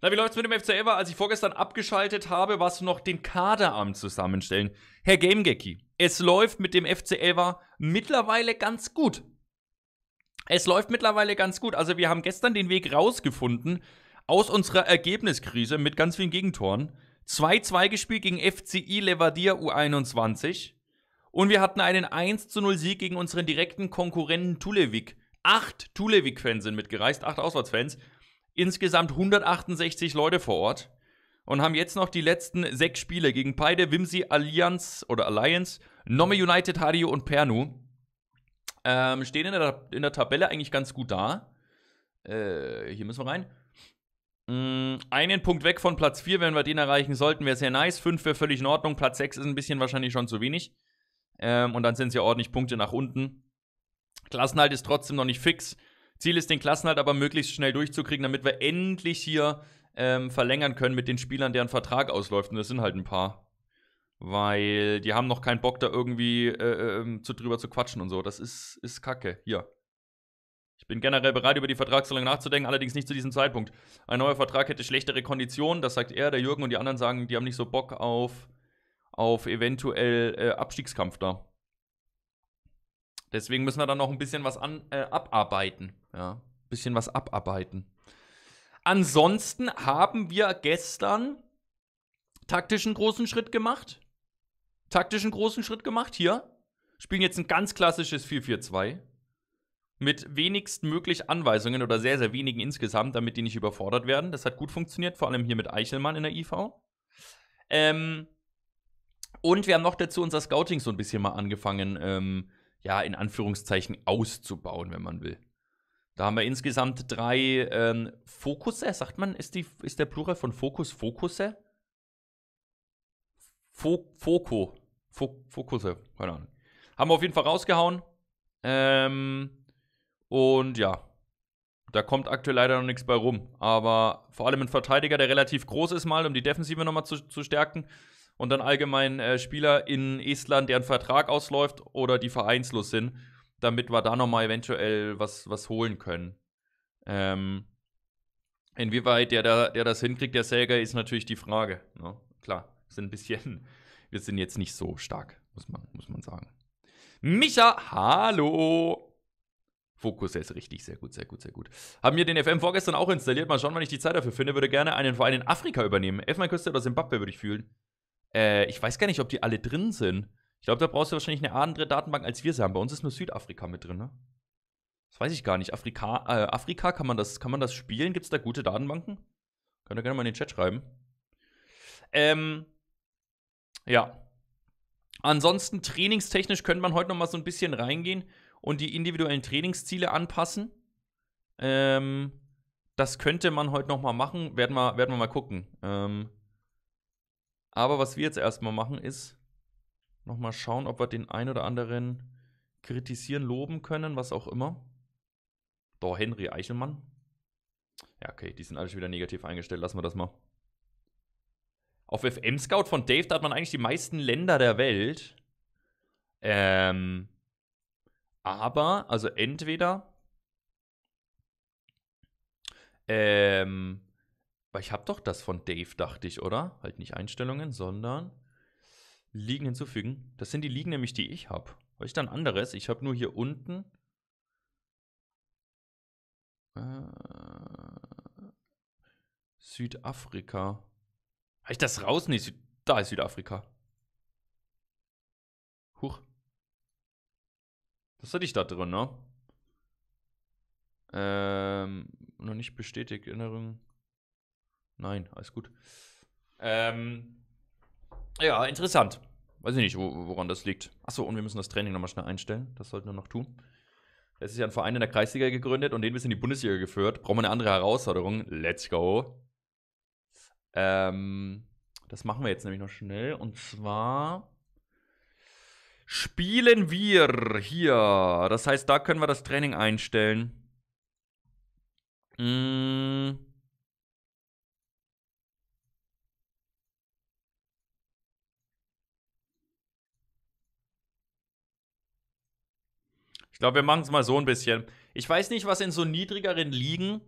Na, wie läuft's mit dem FC Elva? Als ich vorgestern abgeschaltet habe, warst du noch den Kader am Zusammenstellen. Herr Gamegecki, es läuft mit dem FC Elva mittlerweile ganz gut. Es läuft mittlerweile ganz gut. Also wir haben gestern den Weg rausgefunden aus unserer Ergebniskrise mit ganz vielen Gegentoren. 2-2 gespielt gegen FCI Levadia U21. Und wir hatten einen 1-0-Sieg gegen unseren direkten Konkurrenten Tulevik. 8 Tulevik-Fans sind mitgereist, 8 Auswärtsfans. Insgesamt 168 Leute vor Ort. Und haben jetzt noch die letzten 6 Spiele gegen Paide, Wimsi Alliance, Nomme United, Hadio und Pärnu. Stehen in der Tabelle eigentlich ganz gut da. Hier müssen wir rein. Einen Punkt weg von Platz 4, wenn wir den erreichen sollten, wäre sehr nice. 5 wäre völlig in Ordnung. Platz 6 ist ein bisschen wahrscheinlich schon zu wenig. Und dann sind es ja ordentlich Punkte nach unten. Klassenhalt ist trotzdem noch nicht fix. Ziel ist, den Klassenhalt aber möglichst schnell durchzukriegen, damit wir endlich hier verlängern können mit den Spielern, deren Vertrag ausläuft. Und das sind halt ein paar. Weil die haben noch keinen Bock, da irgendwie drüber zu quatschen und so. Das ist kacke. Hier. Ich bin generell bereit, über die Vertragsverlängerung nachzudenken, allerdings nicht zu diesem Zeitpunkt. Ein neuer Vertrag hätte schlechtere Konditionen. Das sagt er, der Jürgen und die anderen sagen, die haben nicht so Bock auf eventuell Abstiegskampf da. Deswegen müssen wir dann noch ein bisschen was abarbeiten. Ja, ein bisschen was abarbeiten. Ansonsten haben wir gestern taktischen großen Schritt gemacht. Taktischen großen Schritt gemacht hier. Spielen jetzt ein ganz klassisches 4-4-2. Mit wenigstmöglich Anweisungen oder sehr, sehr wenigen insgesamt, damit die nicht überfordert werden. Das hat gut funktioniert, vor allem hier mit Eichelmann in der IV. Und wir haben noch dazu unser Scouting so ein bisschen mal angefangen, ja, in Anführungszeichen auszubauen, wenn man will. Da haben wir insgesamt 3 Fokusse, sagt man, ist der Plural von Fokus Fokusse? Fokusse, keine Ahnung. Haben wir auf jeden Fall rausgehauen. Und ja, da kommt aktuell leider noch nichts bei rum. Aber vor allem ein Verteidiger, der relativ groß ist mal, um die Defensive nochmal zu stärken. Und dann allgemein Spieler in Estland, deren Vertrag ausläuft oder die vereinslos sind, damit wir da nochmal eventuell was holen können. Inwieweit der das hinkriegt, der Selger, ist natürlich die Frage. Ne? Klar, wir sind jetzt nicht so stark, muss man sagen. Micha, hallo! Fokus ist richtig, sehr gut, sehr gut, sehr gut. Haben mir den FM vorgestern auch installiert, mal schauen, wann ich die Zeit dafür finde. Würde gerne einen Verein in Afrika übernehmen. Elfenbeinküste oder Simbabwe würde ich fühlen. Ich weiß gar nicht, ob die alle drin sind. Ich glaube, da brauchst du wahrscheinlich eine andere Datenbank, als wir sie haben. Bei uns ist nur Südafrika mit drin, ne? Das weiß ich gar nicht. Afrika, kann man das spielen? Gibt es da gute Datenbanken? Könnt ihr gerne mal in den Chat schreiben. Ja. Ansonsten, trainingstechnisch könnte man heute noch mal so ein bisschen reingehen und die individuellen Trainingsziele anpassen. Das könnte man heute noch mal machen. Werden wir mal gucken. Aber was wir jetzt erstmal machen, ist nochmal schauen, ob wir den einen oder anderen kritisieren, loben können, was auch immer. Doch, Henry Eichelmann. Ja, okay, die sind alle schon wieder negativ eingestellt. Lassen wir das mal. Auf FM-Scout von Dave, da hat man eigentlich die meisten Länder der Welt. Aber, also entweder weil ich habe doch das von Dave, dachte ich, oder? Halt nicht Einstellungen, sondern Ligen hinzufügen. Das sind die Ligen nämlich, die ich habe. Habe ich dann anderes? Ich habe nur hier unten. Südafrika. Habe ich das raus? Nee, da ist Südafrika. Huch. Das hatte ich da drin, ne? Noch nicht bestätigt, Erinnerung. Nein, alles gut. Ja, interessant. Weiß ich nicht, woran das liegt. Achso, und wir müssen das Training nochmal schnell einstellen. Das sollten wir noch tun. Es ist ja ein Verein in der Kreisliga gegründet und den bis in die Bundesliga geführt. Brauchen wir eine andere Herausforderung. Let's go. Das machen wir jetzt nämlich noch schnell. Und zwar spielen wir hier. Das heißt, da können wir das Training einstellen. Ich glaube, wir machen es mal so ein bisschen. Ich weiß nicht, was in so niedrigeren Ligen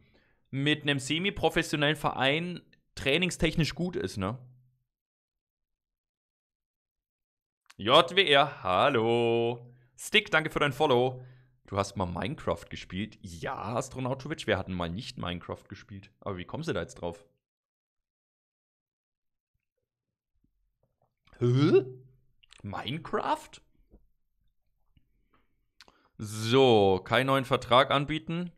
mit einem semi-professionellen Verein trainingstechnisch gut ist, ne? JWR, hallo. Stick, danke für dein Follow. Du hast mal Minecraft gespielt? Ja, Astronautowitsch, wir hatten mal nicht Minecraft gespielt. Aber wie kommst du da jetzt drauf? Hä? Minecraft? So, keinen neuen Vertrag anbieten.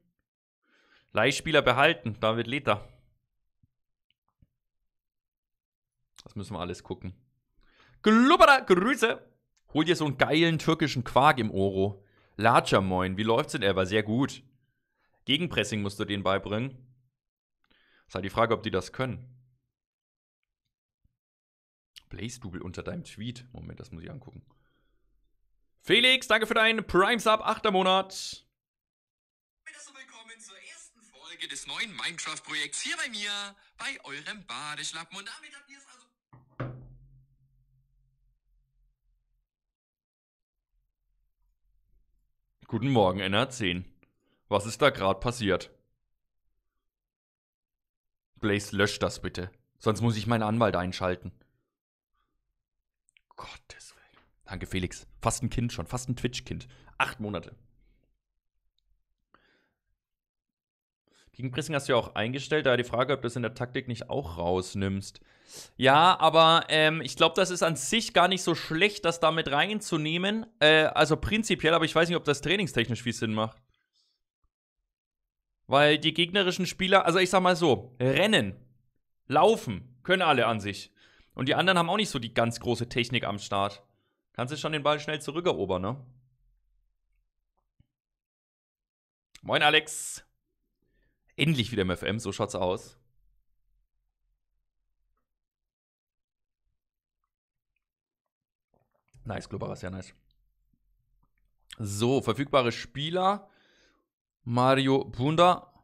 Leihspieler behalten, David Leta. Das müssen wir alles gucken. Glubberer, Grüße! Hol dir so einen geilen türkischen Quark im Oro. Latscher, moin. Wie läuft's denn, Elva? Sehr gut. Gegenpressing musst du denen beibringen. Ist halt die Frage, ob die das können. Blaze-Double unter deinem Tweet. Moment, das muss ich angucken. Felix, danke für deinen Prime-Sub, 8. Monat. Willkommen zur ersten Folge des neuen Minecraft-Projekts hier bei mir, bei eurem Badeschlappen. Und damit habt ihr es also... Guten Morgen, NR10. Was ist da gerade passiert? Blaze, lösch das bitte. Sonst muss ich meinen Anwalt einschalten. Gottes Willen. Danke, Felix. Fast ein Kind schon. Fast ein Twitch-Kind. 8 Monate. Gegenpressing hast du ja auch eingestellt. Da die Frage, ob du das in der Taktik nicht auch rausnimmst. Ja, aber ich glaube, das ist an sich gar nicht so schlecht, das damit reinzunehmen. Also prinzipiell, aber ich weiß nicht, ob das trainingstechnisch viel Sinn macht. Weil die gegnerischen Spieler, also ich sag mal so, rennen, laufen, können alle an sich. Und die anderen haben auch nicht so die ganz große Technik am Start. Kannst du schon den Ball schnell zurückerobern, ne? Moin, Alex. Endlich wieder im FM, so schaut's aus. Nice, Globara, sehr nice. So, verfügbare Spieler. Mario Bunda.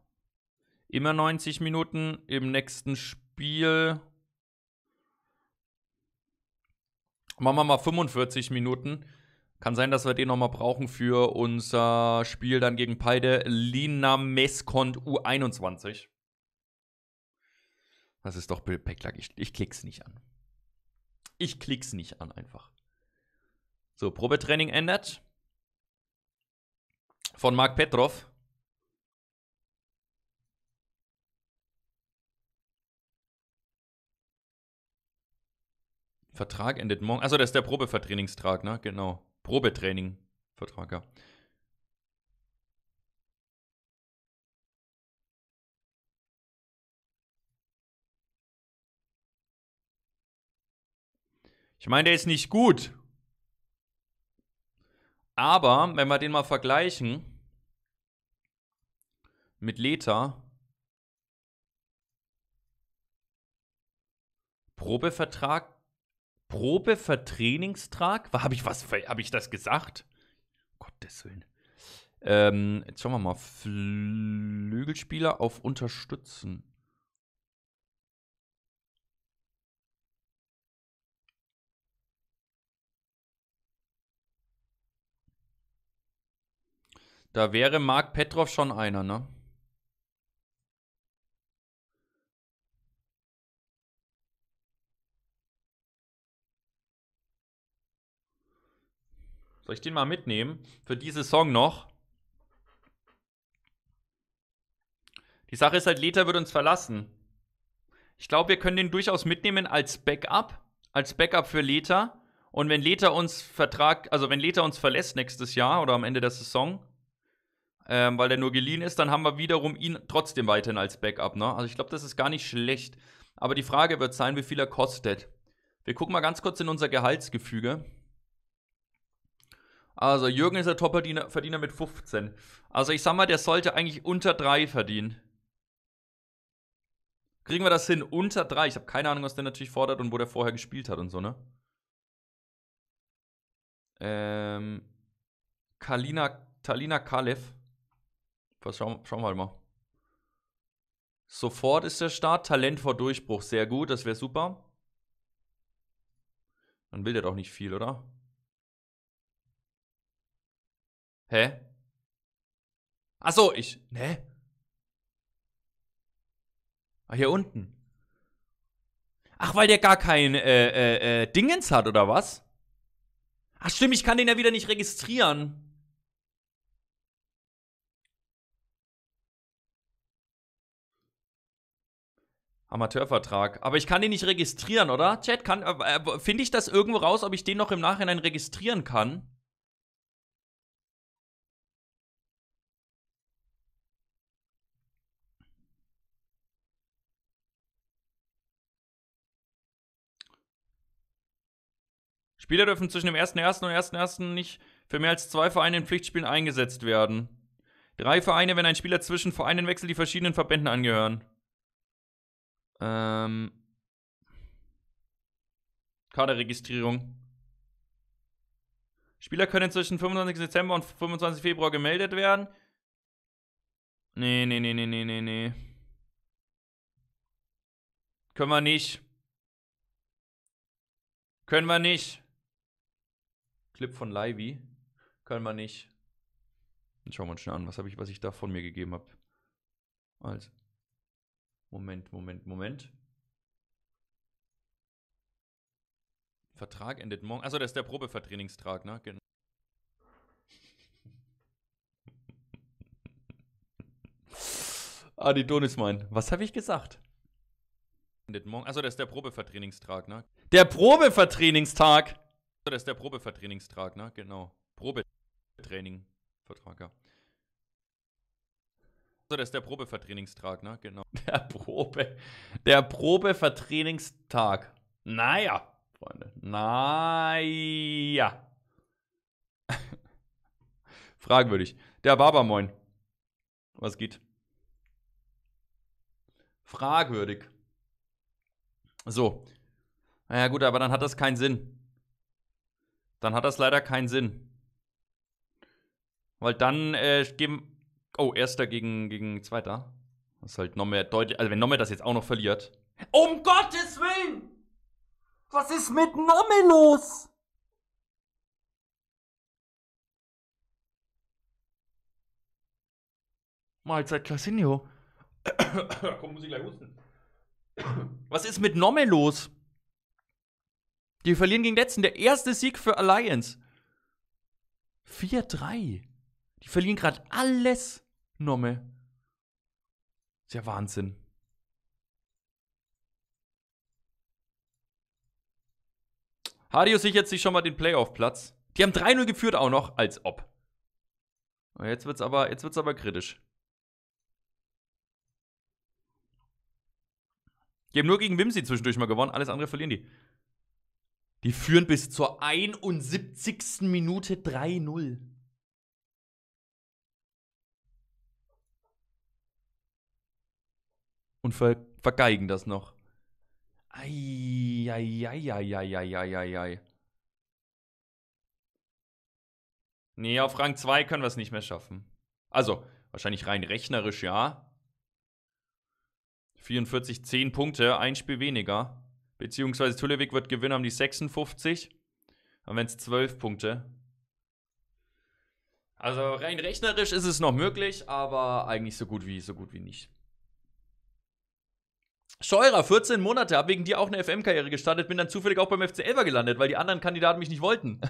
Immer 90 Minuten im nächsten Spiel. Machen wir mal 45 Minuten. Kann sein, dass wir den nochmal brauchen für unser Spiel dann gegen Paide. Lina Meskont U21. Das ist doch Bill Peckler. Ich klick's nicht an. Ich klick's nicht an einfach. So, Probetraining endet. Von Mark Petrov. Vertrag endet morgen. Achso, das ist der Probevertrainingstrag, ne? Genau. Probetraining. Vertrag, ja. Ich meine, der ist nicht gut. Aber, wenn wir den mal vergleichen mit Leta, Probevertrainingstrag? Hab ich das gesagt? Um Gottes Willen. Jetzt schauen wir mal. Flügelspieler auf Unterstützen. Da wäre Mark Petrov schon einer, ne? Soll ich den mal mitnehmen? Für die Saison noch. Die Sache ist halt, Leta wird uns verlassen. Ich glaube, wir können den durchaus mitnehmen als Backup. Als Backup für Leta. Und wenn Leta uns wenn Leta uns verlässt nächstes Jahr oder am Ende der Saison, weil der nur geliehen ist, dann haben wir wiederum ihn trotzdem weiterhin als Backup, ne? Also ich glaube, das ist gar nicht schlecht. Aber die Frage wird sein, wie viel er kostet. Wir gucken mal ganz kurz in unser Gehaltsgefüge. Also, Jürgen ist der Topverdiener mit 15. Also, ich sag mal, der sollte eigentlich unter 3 verdienen. Kriegen wir das hin? Unter 3? Ich habe keine Ahnung, was der natürlich fordert und wo der vorher gespielt hat und so, ne? Talina Kalev. Schauen wir mal. Sofort ist der Start. Talent vor Durchbruch. Sehr gut, das wäre super. Dann will der doch nicht viel, oder? Hä? Achso, ne? Ah, hier unten. Ach, weil der gar kein Dingens hat, oder was? Ach stimmt, ich kann den ja wieder nicht registrieren. Amateurvertrag. Aber ich kann den nicht registrieren, oder? Chat, finde ich das irgendwo raus, ob ich den noch im Nachhinein registrieren kann? Spieler dürfen zwischen dem 1.1. und 1.1. nicht für mehr als 2 Vereine in Pflichtspielen eingesetzt werden. 3 Vereine, wenn ein Spieler zwischen Vereinen wechselt, die verschiedenen Verbänden angehören. Kaderregistrierung. Spieler können zwischen 25. Dezember und 25. Februar gemeldet werden. Nee. Können wir nicht. Clip von Livey. Können wir nicht. Dann schauen wir uns schnell an, was ich da von mir gegeben habe. Also. Moment. Vertrag endet morgen. Achso, das ist der Probevertrainingstrag, ne? Genau. Ah, die Don ist mein. Was habe ich gesagt? Endet morgen. Achso, das ist der Probevertrainingstrag, ne? Der Probevertrainingstag! Achso, das ist der Probevertrainingstrag, ne? Genau. Probetraining. Vertrag, ja. So, das ist der Probevertrainingstag, ne? Genau. Der Probevertrainingstag. Naja, Freunde. Naja. Fragwürdig. Der Barbermoin. Was geht? Fragwürdig. So. Naja, gut, aber dann hat das keinen Sinn. Dann hat das leider keinen Sinn. Weil dann geben. Oh, erster gegen zweiter. Das ist halt noch mehr deutlich. Also wenn Nomme das jetzt auch noch verliert. Um Gottes Willen! Was ist mit Nomme los? Mahlzeit Clasinho. Komm, muss ich gleich husten. Was ist mit Nomme los? Die verlieren gegen Letzten. Der erste Sieg für Alliance. 4-3. Die verlieren gerade alles. Nomme. Ist ja Wahnsinn. Hadio sichert sich schon mal den Playoff-Platz. Die haben 3-0 geführt auch noch, als ob. Jetzt wird's aber kritisch. Die haben nur gegen Wimsi zwischendurch mal gewonnen, alles andere verlieren die. Die führen bis zur 71. Minute 3-0. Und vergeigen das noch. Eieieiei. Nee, auf Rang 2 können wir es nicht mehr schaffen. Also, wahrscheinlich rein rechnerisch, ja. 44, 10 Punkte, ein Spiel weniger. Beziehungsweise Tulevik wird gewinnen, haben die 56. Dann wären es 12 Punkte. Also, rein rechnerisch ist es noch möglich, aber eigentlich so gut wie nicht. Scheurer, 14 Monate, habe wegen dir auch eine FM-Karriere gestartet, bin dann zufällig auch beim FC Elva gelandet, weil die anderen Kandidaten mich nicht wollten.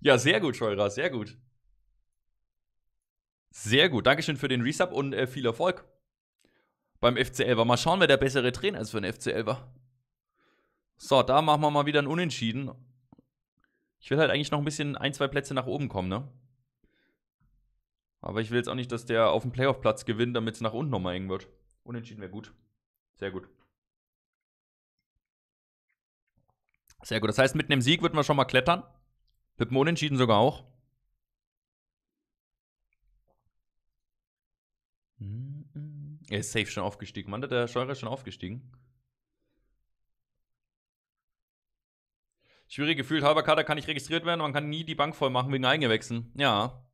Ja, sehr gut, Scheurer, sehr gut. Sehr gut, Dankeschön für den Resub und viel Erfolg beim FC Elva. Mal schauen, wer der bessere Trainer ist für den FC Elva. So, da machen wir mal wieder ein Unentschieden. Ich will halt eigentlich noch ein bisschen 1, 2 Plätze nach oben kommen, ne? Aber ich will jetzt auch nicht, dass der auf dem Playoff-Platz gewinnt, damit es nach unten nochmal eng wird. Unentschieden wäre gut. Sehr gut. Sehr gut. Das heißt, mit einem Sieg würden wir schon mal klettern. Mit einem Unentschieden sogar auch. Er ist safe schon aufgestiegen. Mann, der Scheurer ist schon aufgestiegen. Schwierig gefühlt, halber Kader kann nicht registriert werden. Man kann nie die Bank voll machen wegen Eigengewächsen. Ja.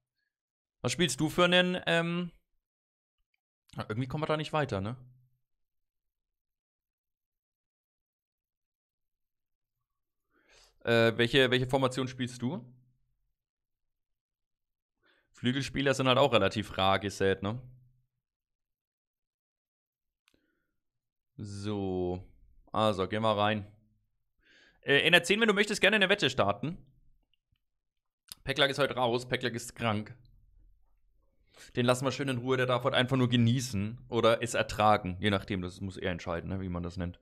Was spielst du für einen? Irgendwie kommen wir da nicht weiter, ne? Welche Formation spielst du? Flügelspieler sind halt auch relativ rar gesät, ne? So, also gehen wir rein. In der 10, wenn du möchtest, gerne eine Wette starten. Pecklack ist heute raus, Pecklack ist krank. Den lassen wir schön in Ruhe, der darf heute einfach nur genießen oder es ertragen. Je nachdem, das muss er entscheiden, wie man das nennt.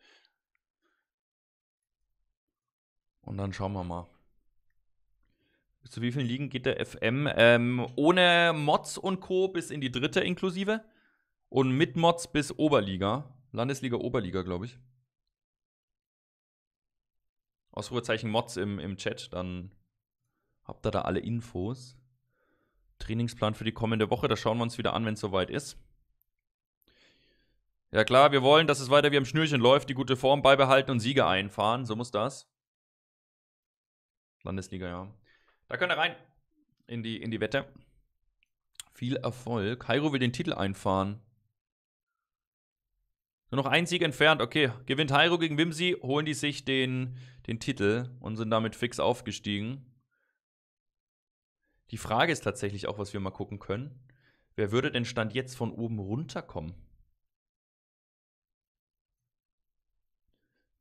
Und dann schauen wir mal. Bis zu wie vielen Ligen geht der FM? Ohne Mods und Co. bis in die 3. inklusive. Und mit Mods bis Oberliga. Landesliga, Oberliga, glaube ich. Ausrufezeichen Mods im Chat, dann habt ihr da alle Infos. Trainingsplan für die kommende Woche, das schauen wir uns wieder an, wenn es soweit ist. Ja klar, wir wollen, dass es weiter wie am Schnürchen läuft, die gute Form beibehalten und Siege einfahren, so muss das. Landesliga, ja. Da könnt ihr rein in die Wette. Viel Erfolg. Kairo will den Titel einfahren. Nur noch ein Sieg entfernt, okay. Gewinnt Hairo gegen Wimsi, holen die sich den Titel und sind damit fix aufgestiegen. Die Frage ist tatsächlich auch, was wir mal gucken können. Wer würde denn Stand jetzt von oben runterkommen?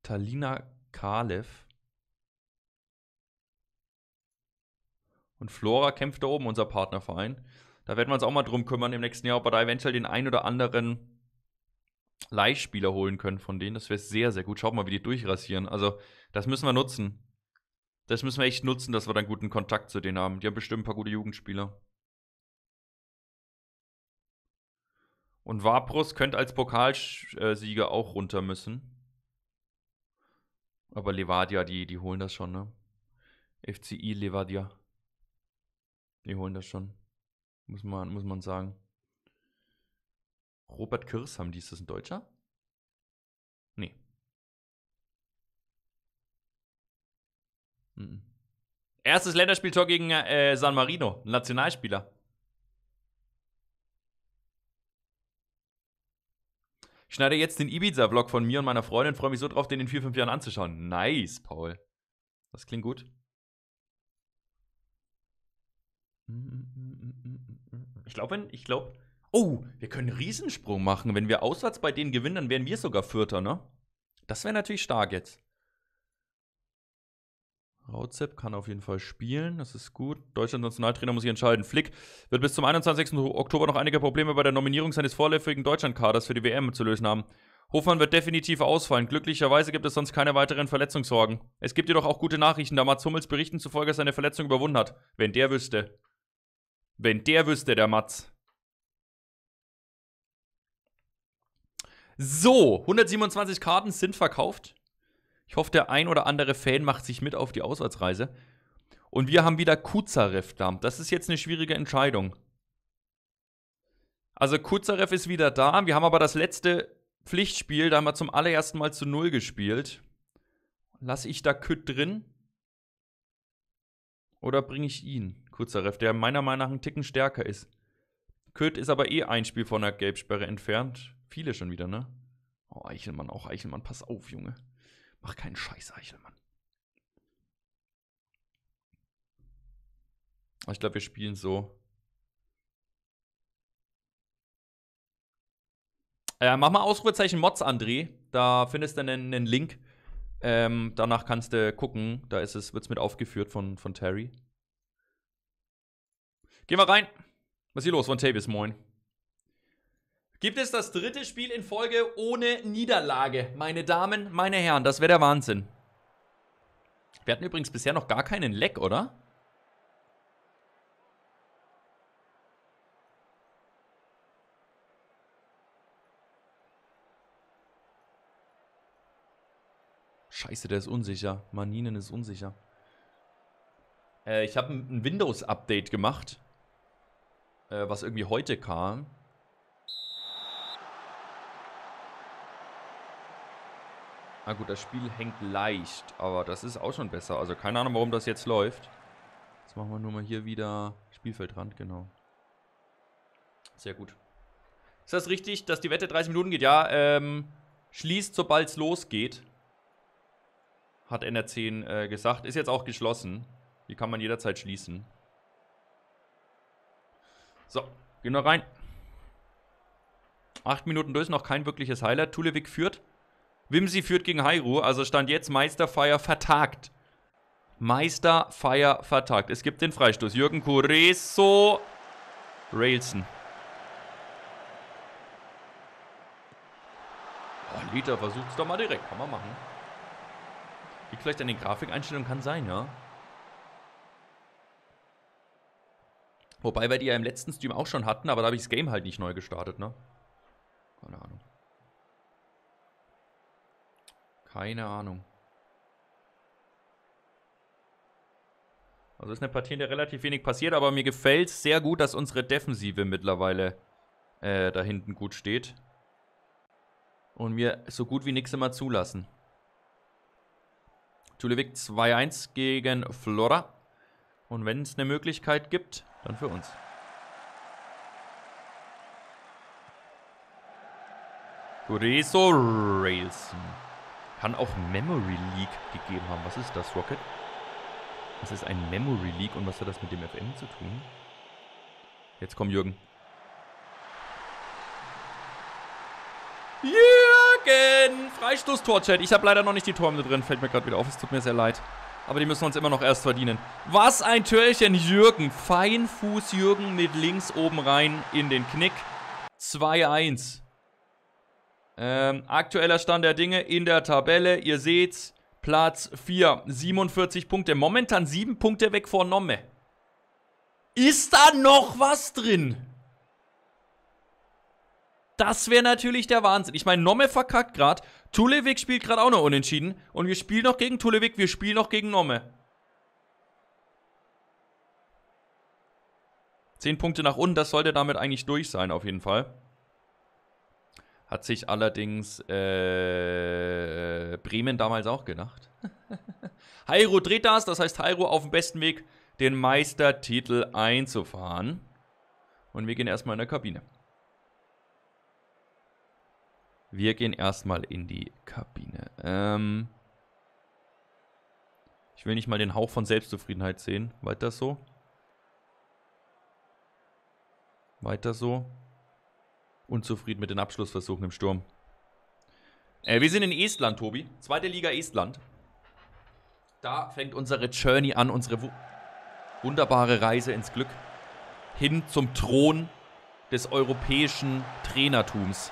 Talina Kalev. Und Flora kämpft da oben, unser Partnerverein. Da werden wir uns auch mal drum kümmern im nächsten Jahr, ob wir da eventuell den ein oder anderen Leihspieler holen können von denen. Das wäre sehr, sehr gut. Schaut mal, wie die durchrasieren. Also, das müssen wir nutzen. Das müssen wir echt nutzen, dass wir dann guten Kontakt zu denen haben. Die haben bestimmt ein paar gute Jugendspieler. Und Vaprus könnte als Pokalsieger auch runter müssen. Aber Levadia, die holen das schon, ne? FCI Levadia. Die holen das schon. Muss man sagen. Robert Kirs haben die, ist das ein Deutscher? Nee. Mhm. Erstes Länderspieltor gegen San Marino, Nationalspieler. Ich schneide jetzt den Ibiza-Vlog von mir und meiner Freundin, freue mich so drauf, den in 4-5 Jahren anzuschauen. Nice, Paul. Das klingt gut. Ich glaube... Oh, wir können einen Riesensprung machen. Wenn wir auswärts bei denen gewinnen, dann wären wir sogar Vierter, ne? Das wäre natürlich stark jetzt. Rauzepp kann auf jeden Fall spielen, das ist gut. Deutschland-Nationaltrainer muss sich entscheiden. Flick wird bis zum 21. Oktober noch einige Probleme bei der Nominierung seines vorläufigen Deutschlandkaders für die WM zu lösen haben. Hofmann wird definitiv ausfallen. Glücklicherweise gibt es sonst keine weiteren Verletzungssorgen. Es gibt jedoch auch gute Nachrichten, da Mats Hummels Berichten zufolge seine Verletzung überwunden hat. Wenn der wüsste. Wenn der wüsste, der Mats. So, 127 Karten sind verkauft. Ich hoffe, der ein oder andere Fan macht sich mit auf die Auswärtsreise. Und wir haben wieder Kuzarev da. Das ist jetzt eine schwierige Entscheidung. Also Kuzarev ist wieder da. Wir haben aber das letzte Pflichtspiel, da haben wir zum allerersten Mal zu 0 gespielt. Lasse ich da Kött drin? Oder bringe ich ihn? Kuzarev, der meiner Meinung nach einen Ticken stärker ist. Kött ist aber eh ein Spiel von der Gelbsperre entfernt. Viele schon wieder, ne? Oh, Eichelmann, auch Eichelmann, pass auf, Junge. Mach keinen Scheiß, Eichelmann. Ich glaube, wir spielen so. Mach mal Ausrufezeichen Mods, André. Da findest du einen Link. Danach kannst du gucken. Da wird es mit aufgeführt von Terry. Gehen wir rein. Was ist hier los? Von Tavis, moin. Gibt es das dritte Spiel in Folge ohne Niederlage? Meine Damen, meine Herren, das wäre der Wahnsinn. Wir hatten übrigens bisher noch gar keinen Leck, oder? Scheiße, der ist unsicher. Maninen ist unsicher. Ich habe ein Windows-Update gemacht, was irgendwie heute kam. Ah gut, das Spiel hängt leicht, aber das ist auch schon besser. Also keine Ahnung, warum das jetzt läuft. Jetzt machen wir nur mal hier wieder Spielfeldrand, genau. Sehr gut. Ist das richtig, dass die Wette 30 Minuten geht? Ja, schließt, sobald es losgeht. Hat NR10 gesagt. Ist jetzt auch geschlossen. Die kann man jederzeit schließen. So, gehen wir rein. 8 Minuten durch, noch kein wirkliches Highlight. Tulevik führt. Wimsi führt gegen Hiiu, also stand jetzt Meisterfeier vertagt. Meisterfeier vertagt. Es gibt den Freistoß. Jürgen Cureso. Railson. Oh, Leta versucht es doch mal direkt. Kann man machen. Liegt vielleicht an den Grafikeinstellungen. Kann sein, ja. Wobei wir die ja im letzten Stream auch schon hatten, aber da habe ich das Game halt nicht neu gestartet, ne? Keine Ahnung. Keine Ahnung. Also ist eine Partie, in der relativ wenig passiert, aber mir gefällt es sehr gut, dass unsere Defensive mittlerweile da hinten gut steht. Und mir so gut wie nichts immer zulassen. Tulevik 2-1 gegen Flora. Und wenn es eine Möglichkeit gibt, dann für uns. Cureso, Railson. Kann auch Memory League gegeben haben. Was ist das, Rocket? Das ist ein Memory League und was hat das mit dem FM zu tun? Jetzt komm, Jürgen. Jürgen! Freistoß-Tor-Chat. Ich habe leider noch nicht die Torhymne drin. Fällt mir gerade wieder auf. Es tut mir sehr leid. Aber die müssen wir uns immer noch erst verdienen. Was ein Türchen, Jürgen. Feinfuß Jürgen mit links oben rein in den Knick. 2-1. Aktueller Stand der Dinge in der Tabelle. Ihr seht's. Platz 4, 47 Punkte. Momentan 7 Punkte weg vor Nomme. Ist da noch was drin? Das wäre natürlich der Wahnsinn. Ich meine, Nomme verkackt gerade. Tulevik spielt gerade auch noch unentschieden. Und wir spielen noch gegen Tulevik, wir spielen noch gegen Nomme. 10 Punkte nach unten, das sollte damit eigentlich durch sein, auf jeden Fall. Hat sich allerdings Bremen damals auch gedacht. Hiiu dreht das heißt Hiiu auf dem besten Weg, den Meistertitel einzufahren. Und wir gehen erstmal in die Kabine. Wir gehen erstmal in die Kabine. Ich will nicht mal den Hauch von Selbstzufriedenheit sehen. Weiter so. Weiter so. Unzufrieden mit den Abschlussversuchen im Sturm. Wir sind in Estland, Tobi. Zweite Liga Estland. Da fängt unsere Journey an, unsere wunderbare Reise ins Glück. Hin zum Thron des europäischen Trainertums.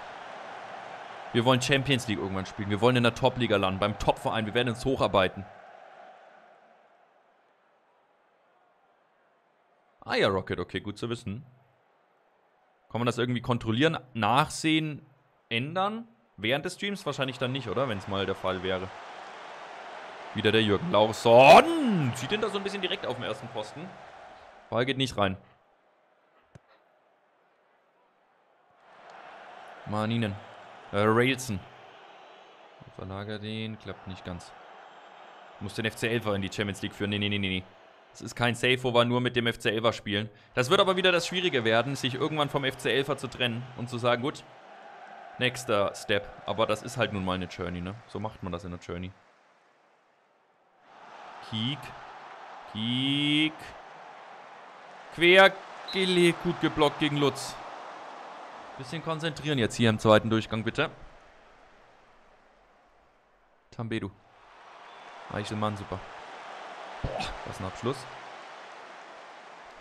Wir wollen Champions League irgendwann spielen. Wir wollen in der Top-Liga landen, beim Top-Verein. Wir werden uns hocharbeiten. Ah ja, Rocket, okay, gut zu wissen. Kann man das irgendwie kontrollieren, nachsehen, ändern? Während des Streams wahrscheinlich dann nicht, oder? Wenn es mal der Fall wäre. Wieder der Jürgen Laursen. Zieht den da so ein bisschen direkt auf dem ersten Posten. Ball geht nicht rein. Maninen. Railson. Verlager den. Klappt nicht ganz. Muss den FC Elva in die Champions League führen. Nee, nee, nee, nee. Es ist kein Safe-Over, nur mit dem FC Elva spielen. Das wird aber wieder das Schwierige werden, sich irgendwann vom FC Elva zu trennen und zu sagen, gut, nächster Step. Aber das ist halt nun mal eine Journey, ne? So macht man das in der Journey. Kiek. Kiek. Quer gelegt, gut geblockt gegen Lutz. Bisschen konzentrieren jetzt hier im zweiten Durchgang, bitte. Tambedu. Eichelmann, super. Boah, was ein Abschluss.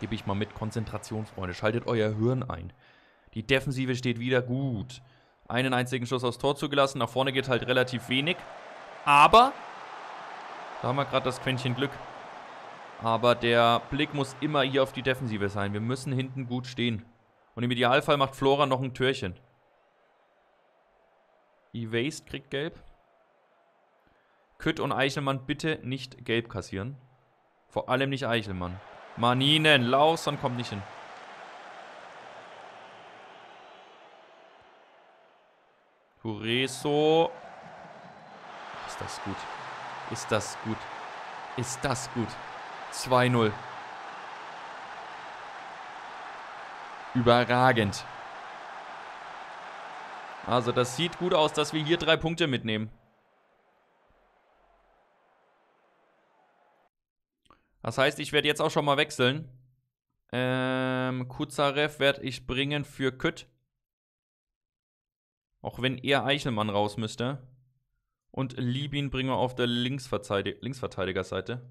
Gebe ich mal mit. Konzentration, Freunde. Schaltet euer Hirn ein. Die Defensive steht wieder gut. Einen einzigen Schuss aufs Tor zugelassen. Nach vorne geht halt relativ wenig. Aber, da haben wir gerade das Quäntchen Glück. Aber der Blick muss immer hier auf die Defensive sein. Wir müssen hinten gut stehen. Und im Idealfall macht Flora noch ein Türchen. Evaste kriegt gelb. Kött und Eichelmann bitte nicht gelb kassieren. Vor allem nicht Eichelmann. Maninen, Laursen kommt nicht hin. Cureso. Ist das gut. Ist das gut. Ist das gut. 2-0. Überragend. Also das sieht gut aus, dass wir hier 3 Punkte mitnehmen. Das heißt, ich werde jetzt auch schon mal wechseln. Kuzarev werde ich bringen für Kött. Auch wenn er Eichelmann raus müsste. Und Libin bringen wir auf der Linksverteidigerseite.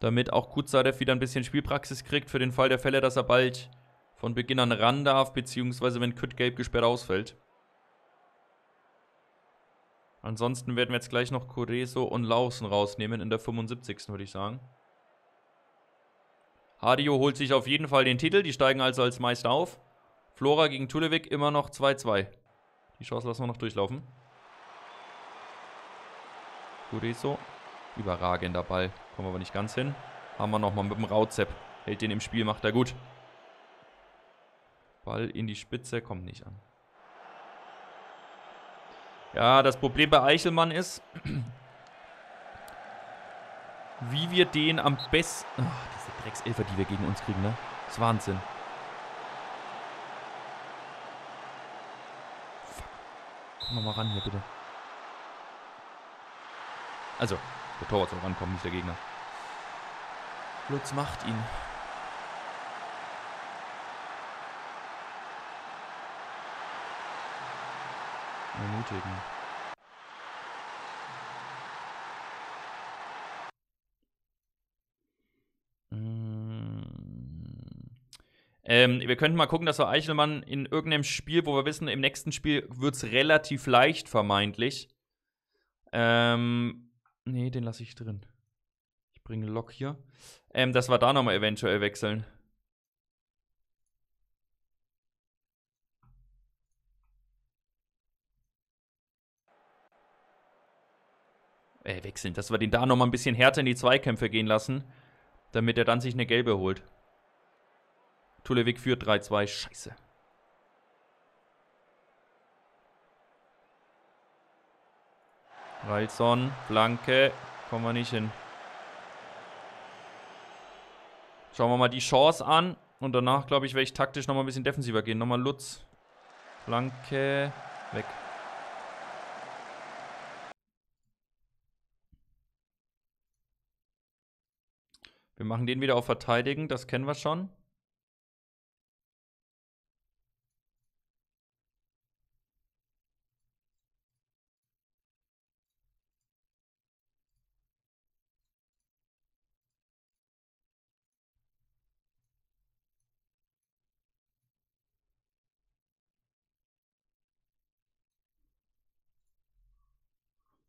Damit auch Kuzarev wieder ein bisschen Spielpraxis kriegt für den Fall der Fälle, dass er bald von Beginn an ran darf, beziehungsweise wenn Kött gelb gesperrt ausfällt. Ansonsten werden wir jetzt gleich noch Cureso und Laursen rausnehmen in der 75. würde ich sagen. Hadio holt sich auf jeden Fall den Titel, die steigen also als Meister auf. Flora gegen Tulevik immer noch 2-2. Die Chance lassen wir noch durchlaufen. Cureso, überragender Ball, kommen wir aber nicht ganz hin. Haben wir nochmal mit dem Rauzepp, hält den im Spiel, macht er gut. Ball in die Spitze, kommt nicht an. Ja, das Problem bei Eichelmann ist, wie wir den am besten... Ach, diese Dreckselfer, die wir gegen uns kriegen, ne? Das ist Wahnsinn. Fuck. Komm mal ran hier, bitte. Also, der Torwart soll rankommen, nicht der Gegner. Lutz macht ihn. Ermutigen. Wir könnten mal gucken, dass wir Eichelmann in irgendeinem Spiel, wo wir wissen, im nächsten Spiel wird es relativ leicht vermeintlich. Nee, den lasse ich drin. Ich bringe Lok hier. Dass wir da nochmal eventuell wechseln. Wechseln, dass wir den da nochmal ein bisschen härter in die Zweikämpfe gehen lassen, damit er dann sich eine gelbe holt. Tulevik führt 3-2, scheiße. Railson, Flanke, kommen wir nicht hin. Schauen wir mal die Chance an und danach, glaube ich, werde ich taktisch nochmal ein bisschen defensiver gehen. Nochmal Lutz, Flanke, weg. Wir machen den wieder auf Verteidigen, das kennen wir schon.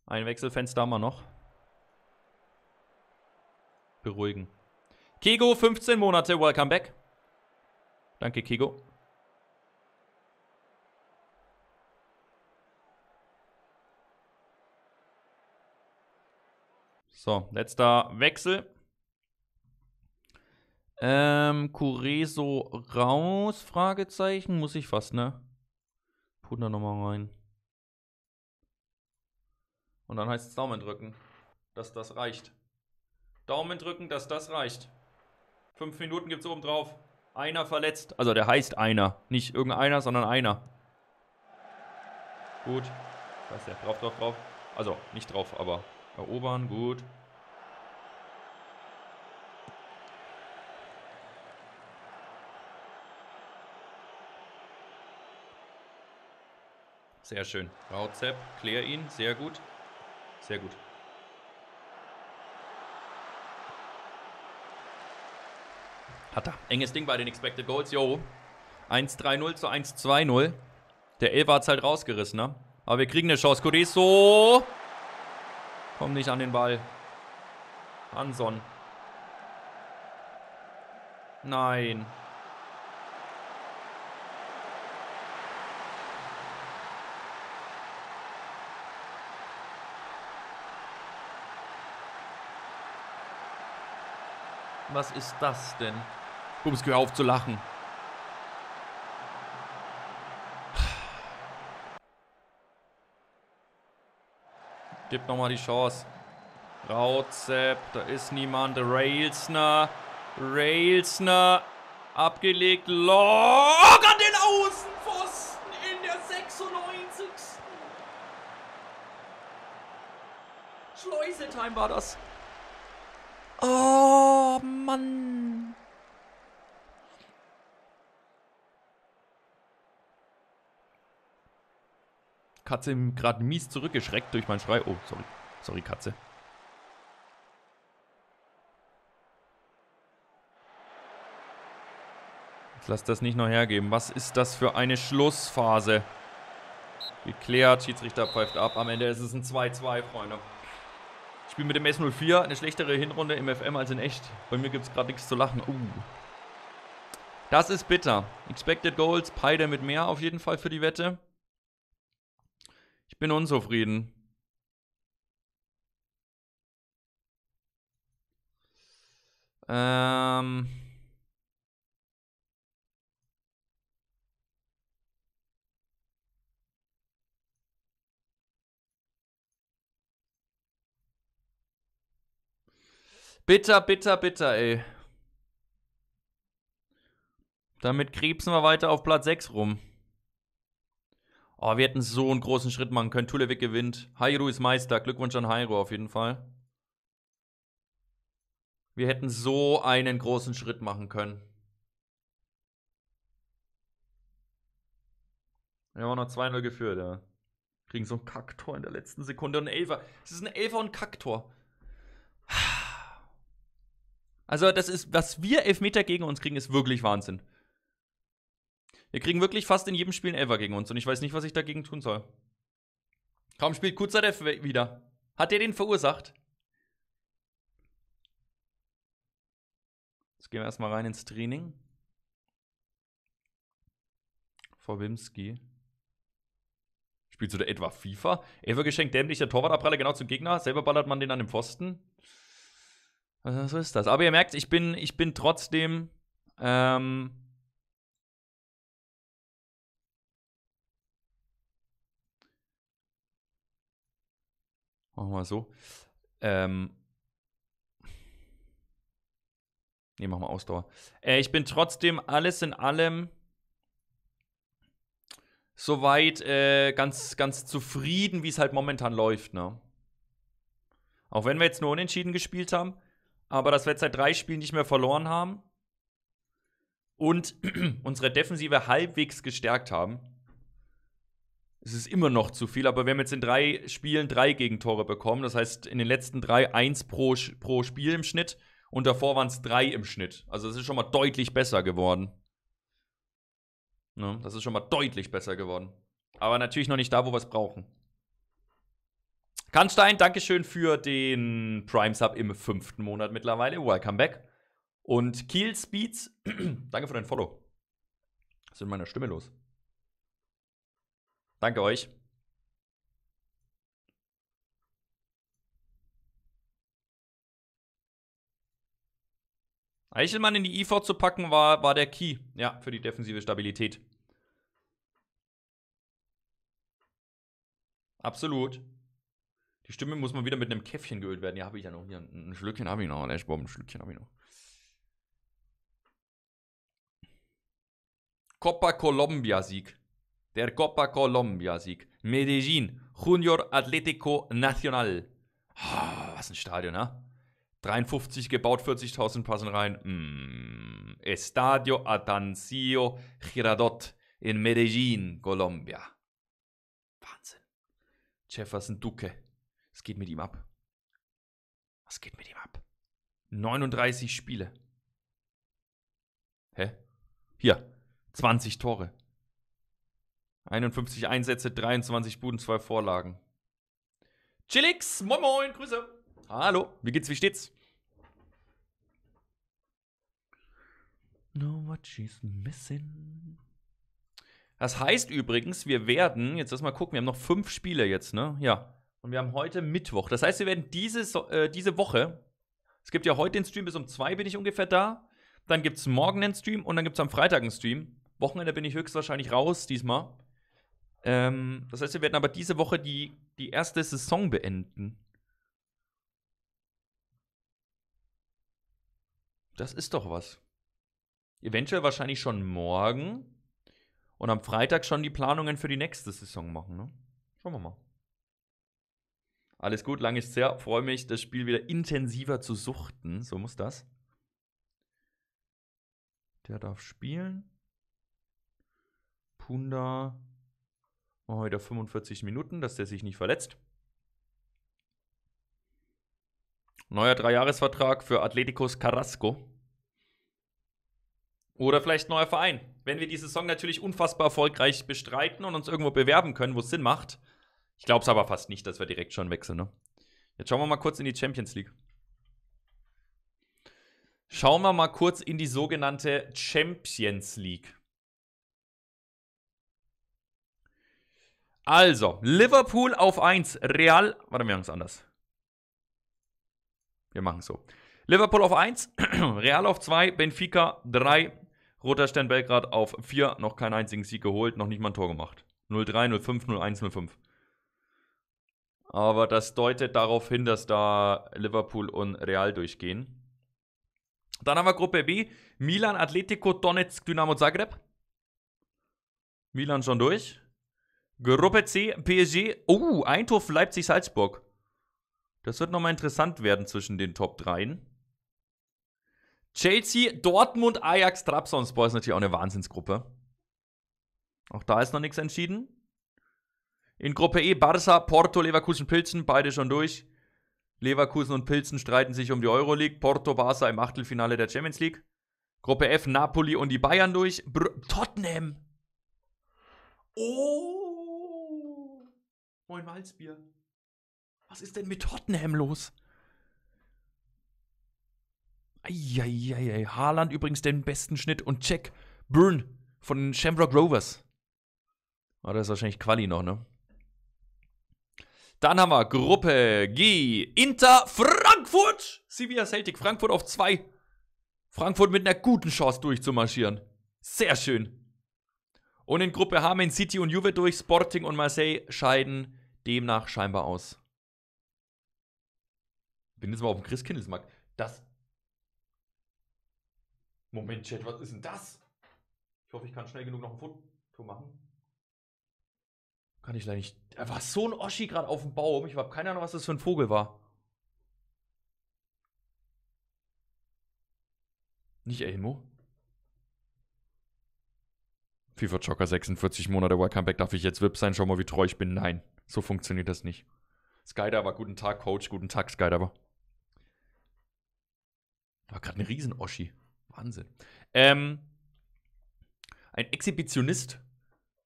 Ein Wechselfenster haben wir noch. Beruhigen. Kego, 15 Monate, welcome back. Danke, Kego. So, letzter Wechsel. Cureso raus, Fragezeichen. Muss ich fast, ne? Puder nochmal rein. Und dann heißt es Daumen drücken, dass das reicht. Daumen drücken, dass das reicht. 5 Minuten gibt es oben drauf. Einer verletzt. Also der heißt einer. Nicht irgendeiner, sondern einer. Gut. Was ist der? Drauf, drauf, drauf. Also nicht drauf, aber erobern. Gut. Sehr schön. Rauzepp, klär ihn. Sehr gut. Sehr gut. Hat er. Enges Ding bei den Expected Goals, yo. 1-3-0 zu 1-2-0. Der Elva hat es halt rausgerissen, ne? Aber wir kriegen eine Chance. Cureso! Kommt nicht an den Ball. Hanson. Nein. Was ist das denn? Bums, hör auf zu lachen. Gib nochmal die Chance. Rauzepp, da ist niemand. Railsner. Abgelegt. Lok an den Außenpfosten in der 96. Schleuseltime war das. Oh, Mann. Katze gerade mies zurückgeschreckt durch meinen Schrei. Oh, sorry. Sorry, Katze. Jetzt lass das nicht noch hergeben. Was ist das für eine Schlussphase? Geklärt, Schiedsrichter pfeift ab. Am Ende ist es ein 2-2, Freunde. Ich spiele mit dem S04 eine schlechtere Hinrunde im FM als in echt. Bei mir gibt es gerade nichts zu lachen. Das ist bitter. Expected Goals, Paide mit mehr auf jeden Fall für die Wette. Ich bin unzufrieden. Bitter, bitter, bitter, ey. Damit krebsen wir weiter auf Platz 6 rum. Oh, wir hätten so einen großen Schritt machen können. Tulevik gewinnt. Hiiu ist Meister. Glückwunsch an Hiiu auf jeden Fall. Wir hätten so einen großen Schritt machen können. Wir haben auch noch 2-0 geführt, ja. Kriegen so ein Kacktor in der letzten Sekunde und ein Elfer. Es ist ein Elfer und ein Kacktor. Also das ist, was wir Elfmeter gegen uns kriegen, ist wirklich Wahnsinn. Wir kriegen wirklich fast in jedem Spiel einen Elfer gegen uns und ich weiß nicht, was ich dagegen tun soll. Kaum spielt Kuzarev wieder. Hat der den verursacht? Jetzt gehen wir erstmal rein ins Training. Vor Wimski. Spielst du da etwa FIFA? Elfer geschenkt, dämlicher Torwartabpraller genau zum Gegner. Selber ballert man den an den Pfosten. Also so ist das. Aber ihr merkt, ich bin trotzdem machen wir mal so. Ne, machen wir Ausdauer. Ich bin trotzdem alles in allem soweit ganz, ganz zufrieden, wie es halt momentan läuft, ne? Auch wenn wir jetzt nur unentschieden gespielt haben. Aber dass wir jetzt seit 3 Spielen nicht mehr verloren haben und unsere Defensive halbwegs gestärkt haben. Es ist immer noch zu viel, aber wir haben jetzt in 3 Spielen 3 Gegentore bekommen. Das heißt, in den letzten 3 1 pro Spiel im Schnitt und davor waren es 3 im Schnitt. Also es ist schon mal deutlich besser geworden. Ne? Das ist schon mal deutlich besser geworden. Aber natürlich noch nicht da, wo wir es brauchen. Kannstein, Dankeschön für den Prime Sub im 5. Monat mittlerweile. Welcome back. Und Kiel Speeds, danke für dein Follow. Was ist mit meiner Stimme los? Danke euch. Eichelmann in die IV zu packen war der Key, ja, für die defensive Stabilität. Absolut. Die Stimme muss mal wieder mit einem Käffchen geölt werden. Ja, habe ich ja noch. Hier ein Schlückchen habe ich noch. Ein Schlückchen habe ich noch. Copa Colombia Sieg. Der Copa Colombia Sieg. Medellin. Junior Atlético Nacional. Oh, was ein Stadion, ne? 53 gebaut, 40.000 passen rein. Estadio Atanasio Girardot in Medellin, Colombia. Wahnsinn. Jefferson Duque. Was geht mit ihm ab? Was geht mit ihm ab? 39 Spiele. Hä? Hier. 20 Tore. 51 Einsätze, 23 Buden, 2 Vorlagen. Chillix, moin moin, Grüße. Hallo, wie geht's, wie steht's? No, what she's missing. Das heißt übrigens, wir werden, jetzt lass mal gucken, wir haben noch 5 Spiele jetzt, ne? Ja. Und wir haben heute Mittwoch. Das heißt, wir werden diese Woche, es gibt ja heute den Stream, bis um 2 bin ich ungefähr da. Dann gibt es morgen einen Stream und dann gibt es am Freitag einen Stream. Wochenende bin ich höchstwahrscheinlich raus diesmal. Das heißt, wir werden aber diese Woche die erste Saison beenden. Das ist doch was. Eventuell wahrscheinlich schon morgen und am Freitag schon die Planungen für die nächste Saison machen, ne? Schauen wir mal. Alles gut, lang ist's her. Freue mich, das Spiel wieder intensiver zu suchten. So muss das. Der darf spielen. Punda. Heute 45 Minuten, dass der sich nicht verletzt. Neuer 3-Jahres-Vertrag für Atléticos Carrasco. Oder vielleicht neuer Verein. Wenn wir die Saison natürlich unfassbar erfolgreich bestreiten und uns irgendwo bewerben können, wo es Sinn macht. Ich glaube es aber fast nicht, dass wir direkt schon wechseln. Ne? Jetzt schauen wir mal kurz in die Champions League. Schauen wir mal kurz in die sogenannte Champions League. Also, Liverpool auf 1, Real... Warte, wir machen es anders. Wir machen es so. Liverpool auf 1, Real auf 2, Benfica 3, Roter Stern Belgrad auf 4, noch keinen einzigen Sieg geholt, noch nicht mal ein Tor gemacht. 0-3, 0-5, 0-1, 0-5. Aber das deutet darauf hin, dass da Liverpool und Real durchgehen. Dann haben wir Gruppe B, Milan, Atletico, Donetsk, Dynamo Zagreb. Milan schon durch. Gruppe C, PSG, oh, Eindhoven, Leipzig, Salzburg. Das wird nochmal interessant werden zwischen den Top 3. Chelsea, Dortmund, Ajax, Trabzonspor ist natürlich auch eine Wahnsinnsgruppe. Auch da ist noch nichts entschieden. In Gruppe E, Barca, Porto, Leverkusen, Pilsen, beide schon durch. Leverkusen und Pilsen streiten sich um die Euroleague. Porto, Barca im Achtelfinale der Champions League. Gruppe F, Napoli und die Bayern durch. Tottenham. Oh. Moin Malzbier. Was ist denn mit Tottenham los? Eieiei. Haaland übrigens den besten Schnitt und Jack Byrne von den Shamrock Rovers. Oh, das ist wahrscheinlich Quali noch, ne? Dann haben wir Gruppe G. Inter Frankfurt. Sevilla Celtic Frankfurt auf 2. Frankfurt mit einer guten Chance durchzumarschieren. Sehr schön. Und in Gruppe H Man City und Juve durch. Sporting und Marseille scheiden demnach scheinbar aus. Bin jetzt mal auf dem Christkindlesmarkt. Das. Moment, Chat, was ist denn das? Ich hoffe, ich kann schnell genug noch ein Foto machen. Kann ich leider nicht. Da war so ein Oschi gerade auf dem Baum. Ich habe keine Ahnung, was das für ein Vogel war. Nicht Elmo. FIFA Joker 46 Monate, Welcome Back. Darf ich jetzt VIP sein? Schau mal, wie treu ich bin. Nein, so funktioniert das nicht. Skydiver, guten Tag, Coach. Guten Tag, Skydiver. Da war gerade eine Riesen-Oschi. Wahnsinn. Ein Exhibitionist.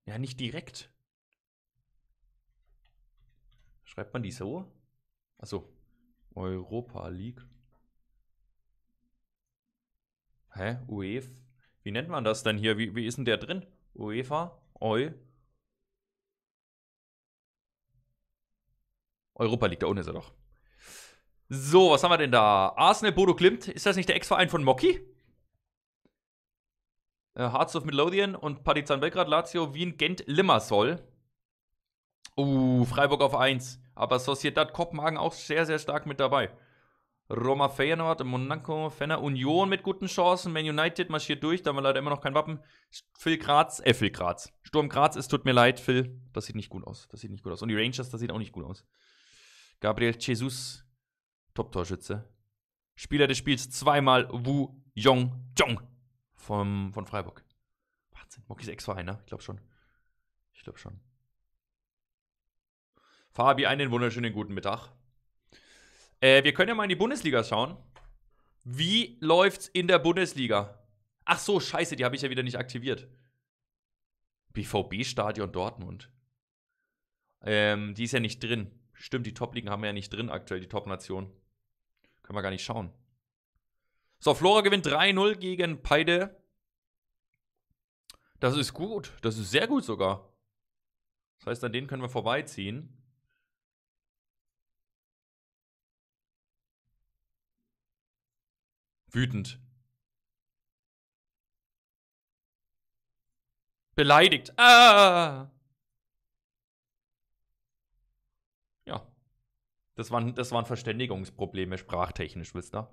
Ja, nicht direkt. Schreibt man die so? Achso. Europa League. Hä? UEFA? Wie nennt man das denn hier? Wie ist denn der drin? UEFA? Europa League, da unten ist er doch. So, was haben wir denn da? Arsenal, Bodo Glimt. Ist das nicht der Ex-Verein von Mocky? Hearts of Midlothian und Partizan Belgrad, Lazio, Wien, Gent, Limassol. Freiburg auf 1. Aber Sociedad Kopenhagen auch sehr, sehr stark mit dabei. Roma Feyenoord, Monaco, Fenner Union mit guten Chancen. Man United marschiert durch, da haben wir leider immer noch kein Wappen. Phil Graz. Sturm Graz, es tut mir leid, Phil. Das sieht nicht gut aus. Und die Rangers, das sieht auch nicht gut aus. Gabriel Jesus, Top-Torschütze. Spieler des Spiels zweimal Wu Yong Jong von Freiburg. Wahnsinn, Mockys Ex-Verein, ne? Ich glaube schon. Fabi, einen wunderschönen guten Mittag. Wir können ja mal in die Bundesliga schauen. Wie läuft's in der Bundesliga? Ach so, scheiße, die habe ich ja wieder nicht aktiviert. BVB-Stadion Dortmund. Die ist ja nicht drin. Stimmt, die Top-Ligen haben wir ja nicht drin aktuell, die Top-Nationen. Können wir gar nicht schauen. So, Flora gewinnt 3-0 gegen Paide. Das ist gut. Das ist sehr gut sogar. Das heißt, an denen können wir vorbeiziehen. Wütend. Beleidigt. Ah! Ja. Das waren Verständigungsprobleme, sprachtechnisch, wisst ihr.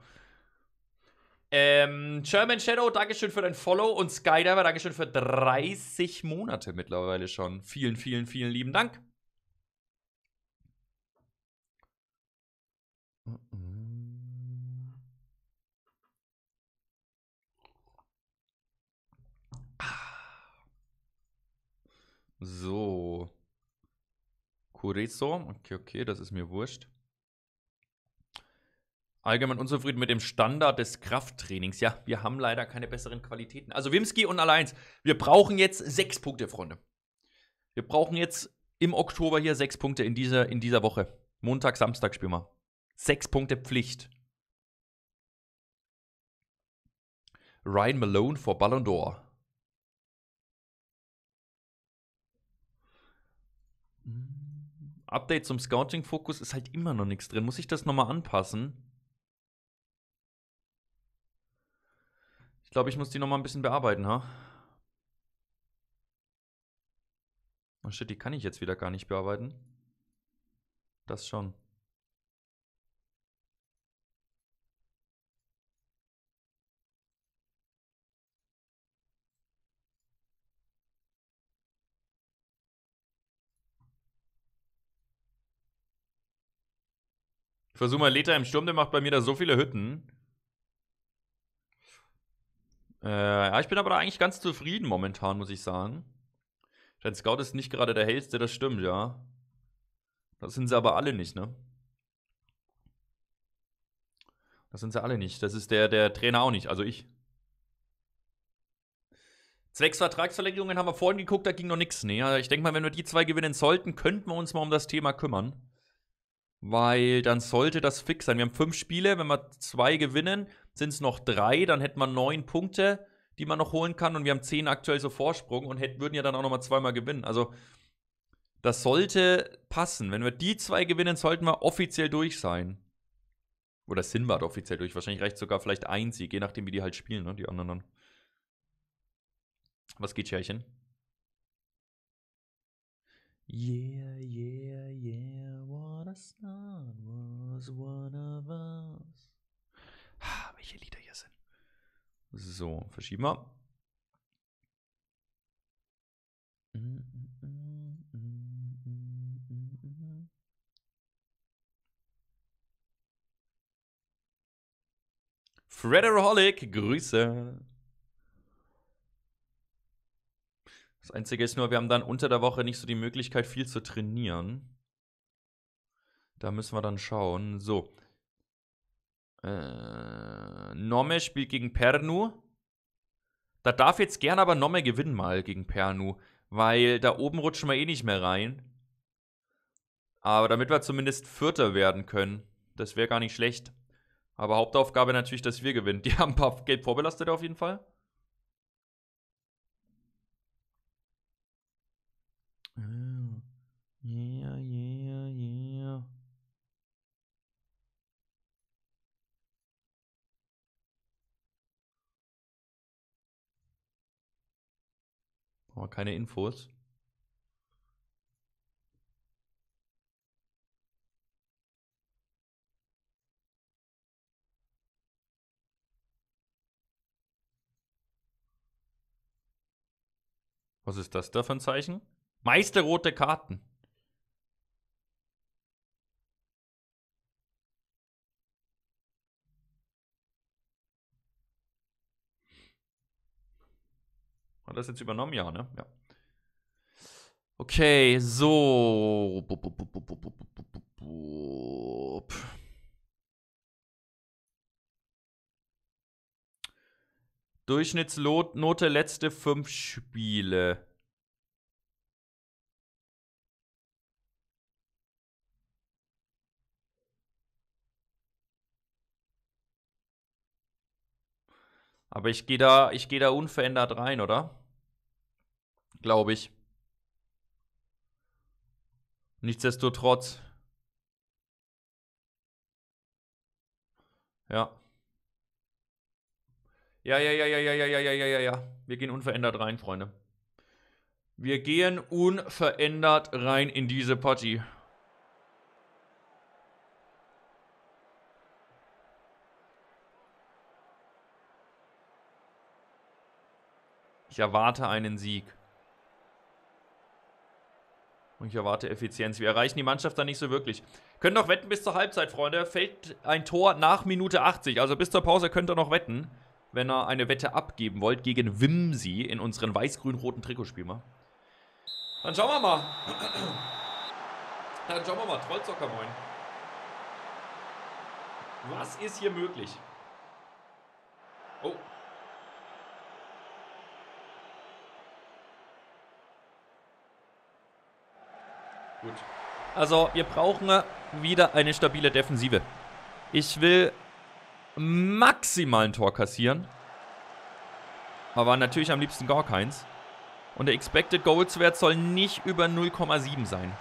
German Shadow, Dankeschön für dein Follow. Und Skydiver, Dankeschön für 30 Monate mittlerweile schon. Vielen, vielen, vielen lieben Dank. So, Cureso, okay, das ist mir wurscht. Allgemein unzufrieden mit dem Standard des Krafttrainings. Ja, wir haben leider keine besseren Qualitäten. Also Wimski und Alliance, wir brauchen jetzt 6 Punkte, Freunde. Wir brauchen jetzt im Oktober hier 6 Punkte in dieser Woche. Montag, Samstag spielen wir. 6 Punkte Pflicht. Ryan Malone vor Ballon d'Or. Update zum Scouting-Fokus ist halt immer noch nichts drin. Muss ich das nochmal anpassen? Ich glaube, ich muss die nochmal ein bisschen bearbeiten, ha? Oh shit, die kann ich jetzt wieder gar nicht bearbeiten. Das schon. Ich versuche mal Leta im Sturm, der macht bei mir da so viele Hütten. Ja, ich bin aber da eigentlich ganz zufrieden momentan, muss ich sagen. Dein Scout ist nicht gerade der hellste, das stimmt, ja. Das sind sie aber alle nicht, ne? Das sind sie alle nicht. Das ist der Trainer auch nicht, also ich. Zwecks Vertragsverlängerungen haben wir vorhin geguckt, da ging noch nichts. Nee, also ich denke mal, wenn wir die 2 gewinnen sollten, könnten wir uns mal um das Thema kümmern. Weil dann sollte das fix sein. Wir haben 5 Spiele, wenn wir 2 gewinnen, sind es noch 3, dann hätten wir 9 Punkte, die man noch holen kann. Und wir haben 10 aktuell so Vorsprung und würden ja dann auch nochmal 2-mal gewinnen. Also das sollte passen. Wenn wir die 2 gewinnen, sollten wir offiziell durch sein. Oder sind wir offiziell durch. Wahrscheinlich reicht sogar vielleicht ein Sieg, je nachdem wie die halt spielen, ne? Die anderen. Was geht, Schärchen? Yeah, yeah, yeah, what a star was one of us. Welche Lieder hier sind. So, verschieben wir. Frederolic, Grüße. Das Einzige ist nur, wir haben dann unter der Woche nicht so die Möglichkeit, viel zu trainieren. Da müssen wir dann schauen. So. Nomme spielt gegen Pärnu. Da darf jetzt gern aber Nomme gewinnen mal gegen Pärnu, weil da oben rutschen wir eh nicht mehr rein. Aber damit wir zumindest Vierter werden können, das wäre gar nicht schlecht. Aber Hauptaufgabe natürlich, dass wir gewinnen. Die haben ein paar Geld vorbelastet auf jeden Fall. Yeah, yeah, yeah. Oh, keine Infos. Was ist das da für ein Zeichen? Meisterrote Karten. Hat das jetzt übernommen? Ja, ne? Ja. Okay, so. Durchschnittsnote letzte 5 Spiele. Aber ich gehe da unverändert rein, oder? Glaube ich. Nichtsdestotrotz. Ja. Ja. Wir gehen unverändert rein, Freunde. Wir gehen unverändert rein in diese Partie. Ich erwarte einen Sieg. Und ich erwarte Effizienz. Wir erreichen die Mannschaft dann nicht so wirklich. Könnt noch wetten bis zur Halbzeit, Freunde. Fällt ein Tor nach Minute 80. Also bis zur Pause könnt ihr noch wetten, wenn ihr eine Wette abgeben wollt gegen Wimsi in unseren weiß-grün-roten Trikotspiel. Dann schauen wir mal. Dann schauen wir mal. Trollzocker, moin. Was ist hier möglich? Oh. Gut. Also, wir brauchen wieder eine stabile Defensive. Ich will maximal ein Tor kassieren. Aber natürlich am liebsten gar keins. Und der Expected Goals Wert soll nicht über 0,7 sein.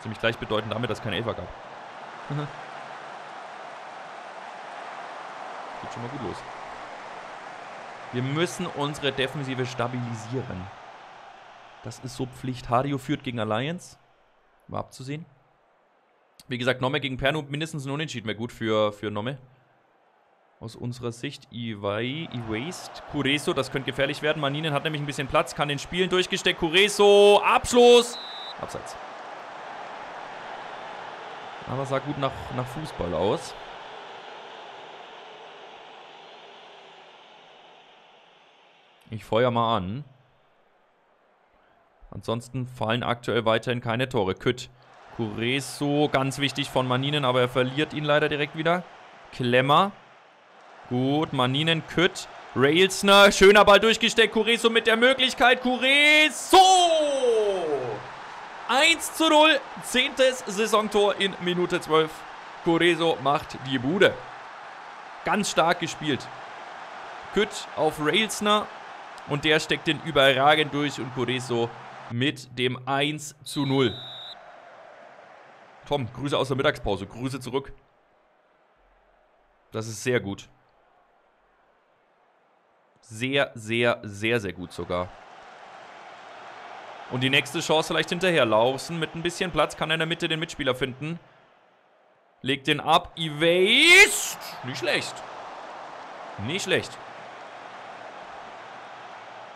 Ziemlich gleichbedeutend damit, dass es keinen Elfer gab. Geht schon mal gut los. Wir müssen unsere Defensive stabilisieren. Das ist so Pflicht. Hadio führt gegen Alliance. War abzusehen. Wie gesagt, Nomme gegen Pärnu. Mindestens ein Unentschieden wäre gut für Nomme. Aus unserer Sicht. Evaste. Cureso, das könnte gefährlich werden. Maninen hat nämlich ein bisschen Platz. Kann den Spielen durchgesteckt. Cureso. Abschluss. Abseits. Aber sah gut nach Fußball aus. Ich feuer mal an. Ansonsten fallen aktuell weiterhin keine Tore. Kött. Cureso, ganz wichtig von Maninen, aber er verliert ihn leider direkt wieder. Klemmer. Gut, Maninen, Kött. Railson, schöner Ball durchgesteckt. Cureso mit der Möglichkeit. Cureso! 1:0. 10. Saisontor in Minute 12. Cureso macht die Bude. Ganz stark gespielt. Kött auf Railson. Und der steckt den überragend durch. Und Cureso mit dem 1:0. Tom, Grüße aus der Mittagspause. Grüße zurück. Das ist sehr gut. Sehr, sehr, sehr, sehr gut sogar. Und die nächste Chance vielleicht hinterher. Laursen mit ein bisschen Platz. Kann er in der Mitte den Mitspieler finden. Legt den ab. Evaste. Nicht schlecht. Nicht schlecht.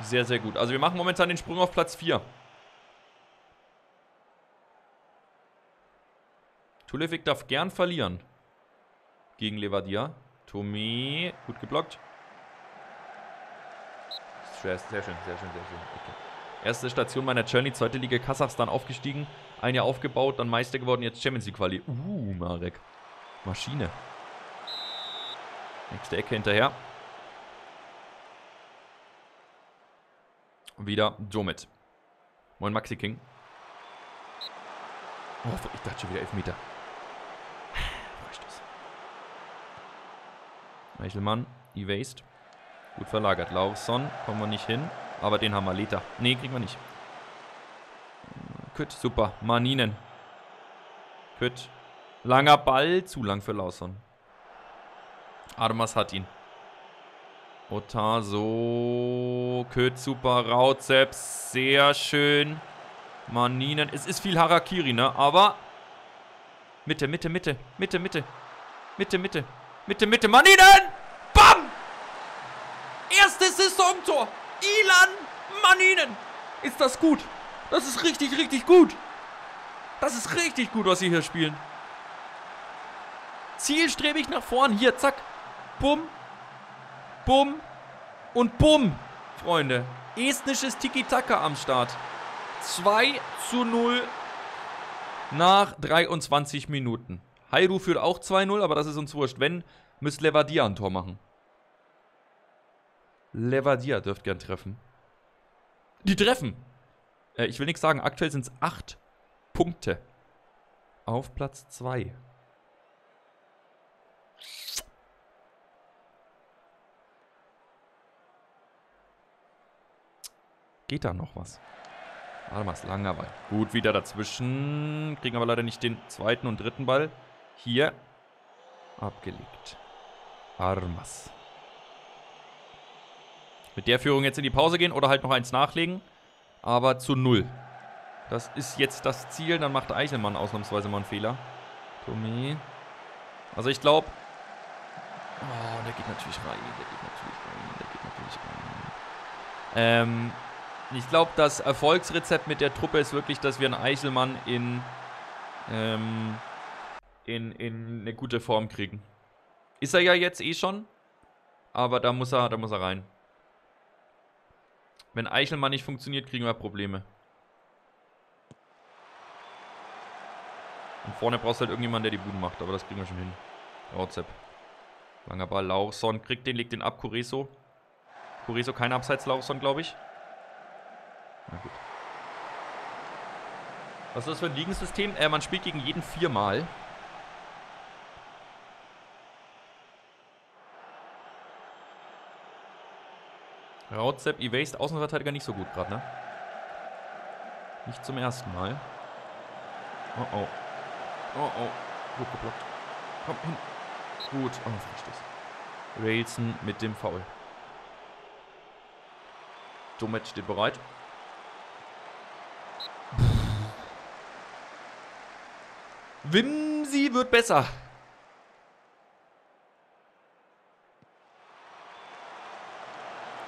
Sehr, sehr gut. Also wir machen momentan den Sprung auf Platz 4. Tulevik darf gern verlieren. Gegen Levadia. Tomé. Gut geblockt. Sehr schön, sehr schön, sehr schön. Okay. Erste Station meiner Journey. Zweite Liga Kasachstan aufgestiegen. Ein Jahr aufgebaut, dann Meister geworden. Jetzt Champions League Quali. Marek. Maschine. Nächste Ecke hinterher. Wieder Domit. Moin Maxi King. Oh, ich dachte schon wieder Elfmeter. Eichelmann, Evaste. Gut verlagert. Laursen, kommen wir nicht hin. Aber den haben wir. Leta. Ne, kriegen wir nicht. Kött, super. Maninen. Kött. Langer Ball. Zu lang für Laursen. Armas hat ihn. Otaso. Kött, super. Rauzepp. Sehr schön. Maninen. Es ist viel Harakiri, ne? Aber. Mitte, Mitte, Mitte. Mitte, Mitte. Mitte, Mitte. Mitte, Mitte, Maninen! Bam! Erstes Saisontor! Ilan Maninen! Ist das gut? Das ist richtig, richtig gut! Das ist richtig gut, was sie hier spielen. Zielstrebig nach vorn. Hier, zack. Bumm. Bumm. Und bumm, Freunde. Estnisches Tiki-Taka am Start. 2:0 nach 23 Minuten. Hiiu führt auch 2:0, aber das ist uns wurscht. Wenn, müsst Levadia ein Tor machen. Levadia dürft gern treffen. Die treffen! Ich will nichts sagen. Aktuell sind es 8 Punkte. Auf Platz 2. Geht da noch was? Almas, langer Ball. Gut, wieder dazwischen. Kriegen aber leider nicht den zweiten und dritten Ball. Hier abgelegt. Armas. Mit der Führung jetzt in die Pause gehen oder halt noch eins nachlegen. Aber zu 0. Das ist jetzt das Ziel. Dann macht Eichelmann ausnahmsweise mal einen Fehler. Tomé. Also ich glaube... Oh, der geht natürlich rein. Der geht natürlich rein. Der geht natürlich rein. Ich glaube, das Erfolgsrezept mit der Truppe ist wirklich, dass wir einen Eichelmann in eine gute Form kriegen. Ist er ja jetzt eh schon, aber da muss er rein. Wenn Eichelmann nicht funktioniert, kriegen wir Probleme. Und vorne brauchst du halt irgendjemanden, der die Buden macht. Aber das kriegen wir schon hin. Rauzepp. Langer Ball. Laursen kriegt den, legt den ab. Cureso. Cureso kein Abseits. Laursen, glaube ich. Na gut. Was ist das für ein Ligensystem? Man spielt gegen jeden viermal. Rauzepp, Evaste, Außenverteidiger nicht so gut gerade, ne? Nicht zum ersten Mal. Oh oh. Oh oh. Gut geblockt. Komm hin. Gut. Oh, Freistoß. Railson mit dem Foul. Domet steht bereit. Wimsi wird besser.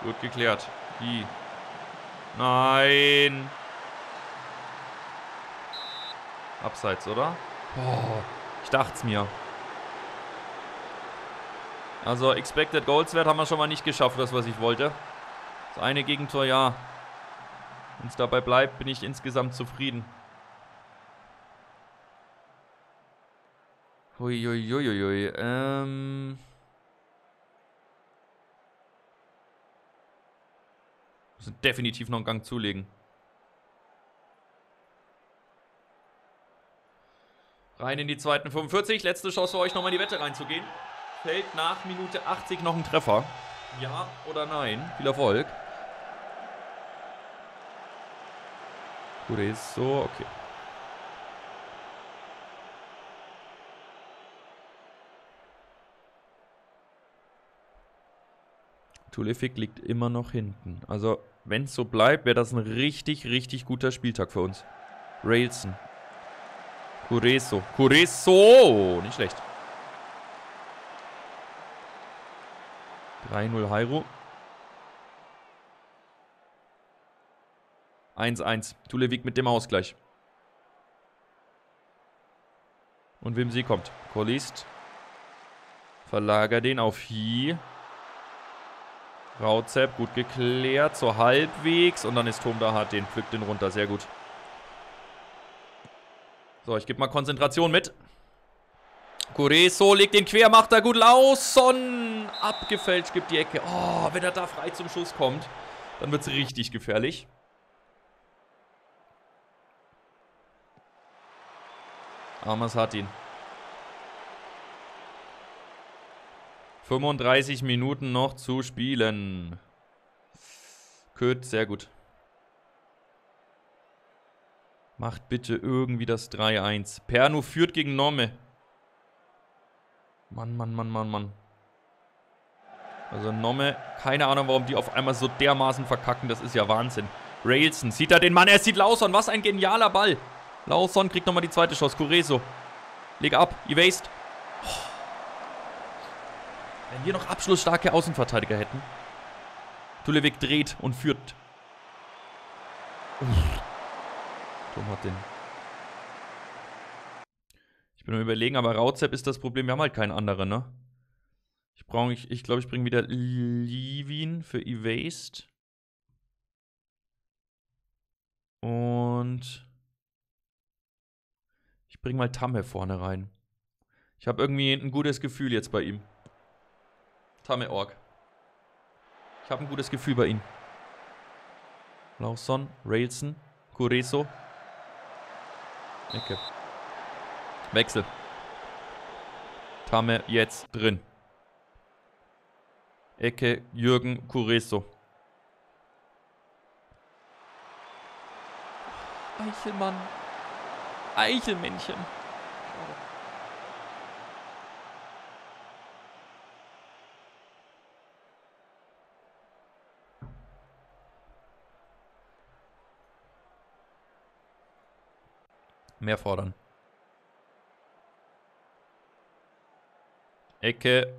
Gut geklärt. Die. Nein. Abseits, oder? Boah, ich dacht's mir. Also, Expected Goals Wert haben wir schon mal nicht geschafft, das, was ich wollte. Das eine Gegentor, ja. Wenn es dabei bleibt, bin ich insgesamt zufrieden. Huiuiuiui. Wir müssen definitiv noch einen Gang zulegen. Rein in die zweiten 45. Letzte Chance für euch, nochmal in die Wette reinzugehen. Fällt nach Minute 80 noch ein Treffer. Ja oder nein? Viel Erfolg. Gut, ist so, okay. Tulevik liegt immer noch hinten. Also, wenn es so bleibt, wäre das ein richtig, richtig guter Spieltag für uns. Railson. Cureso. Cureso! Nicht schlecht. 3-0 Hiiu. 1-1. Tulevik mit dem Ausgleich. Und Wimsi kommt. Collist. Verlagert den auf Hiiu. Rauzepp, gut geklärt, so halbwegs. Und dann ist Tom da, hat den, pflückt den runter. Sehr gut. So, ich gebe mal Konzentration mit. Cureso legt den quer, macht da gut. Laursen abgefälscht, gibt die Ecke. Oh, wenn er da frei zum Schuss kommt, dann wird es richtig gefährlich. Amas hat ihn. 35 Minuten noch zu spielen. Kött, sehr gut. Macht bitte irgendwie das 3-1. Pärnu führt gegen Nomme. Mann, Mann, Mann, Mann, Mann. Also Nomme, keine Ahnung, warum die auf einmal so dermaßen verkacken. Das ist ja Wahnsinn. Railson, sieht er den Mann? Er sieht Laursen. Was ein genialer Ball. Laursen kriegt nochmal die zweite Chance. Cureso. Leg ab. Evaste. Oh. Wenn wir noch abschlussstarke Außenverteidiger hätten. Tulevik dreht und führt. Tom hat den. Ich bin am Überlegen, aber Rauzepp ist das Problem. Wir haben halt keinen anderen, ne? Ich glaube, ich bringe wieder Libin für Evaste. Und ich bringe mal Tamme vorne rein. Ich habe irgendwie ein gutes Gefühl jetzt bei ihm. Tamme Org. Ich habe ein gutes Gefühl bei ihm. Laursen, Railson, Cureso. Ecke. Wechsel. Tamme jetzt drin. Ecke, Jürgen Cureso. Eichelmann. Eichelmännchen. Mehr fordern. Ecke.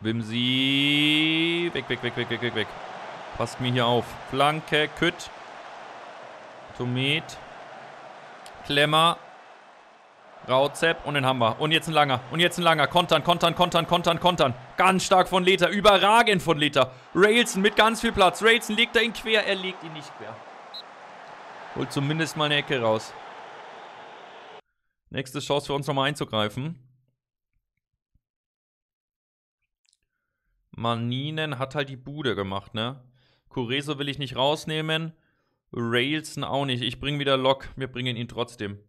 Wimsi. Weg, weg, weg, weg, weg, weg, weg. Passt mir hier auf. Flanke. Kött. Tomet. Klemmer. Rauzepp. Und den haben wir. Und jetzt ein langer. Und jetzt ein langer. Kontern, kontern, kontern, kontern, kontern. Ganz stark von Leta. Überragend von Leta. Railson mit ganz viel Platz. Railson legt da ihn quer. Er legt ihn nicht quer. Holt zumindest mal eine Ecke raus. Nächste Chance für uns nochmal einzugreifen. Maninen hat halt die Bude gemacht, ne? Cureso will ich nicht rausnehmen. Railson auch nicht. Ich bringe wieder Lok. Wir bringen ihn trotzdem.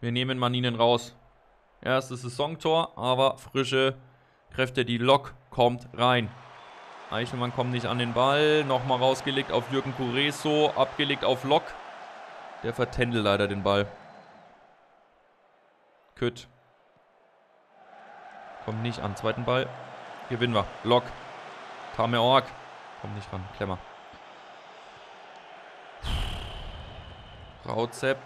Wir nehmen Maninen raus. Erstes Saisontor, aber frische Kräfte. Die Lok kommt rein. Eichelmann kommt nicht an den Ball. Nochmal rausgelegt auf Jürgen Cureso. Abgelegt auf Lok. Der vertändelt leider den Ball. Kött. Kommt nicht an. Zweiten Ball. Gewinnen wir. Lok. Tamme Org. Kommt nicht ran. Klemmer. Rauzepp.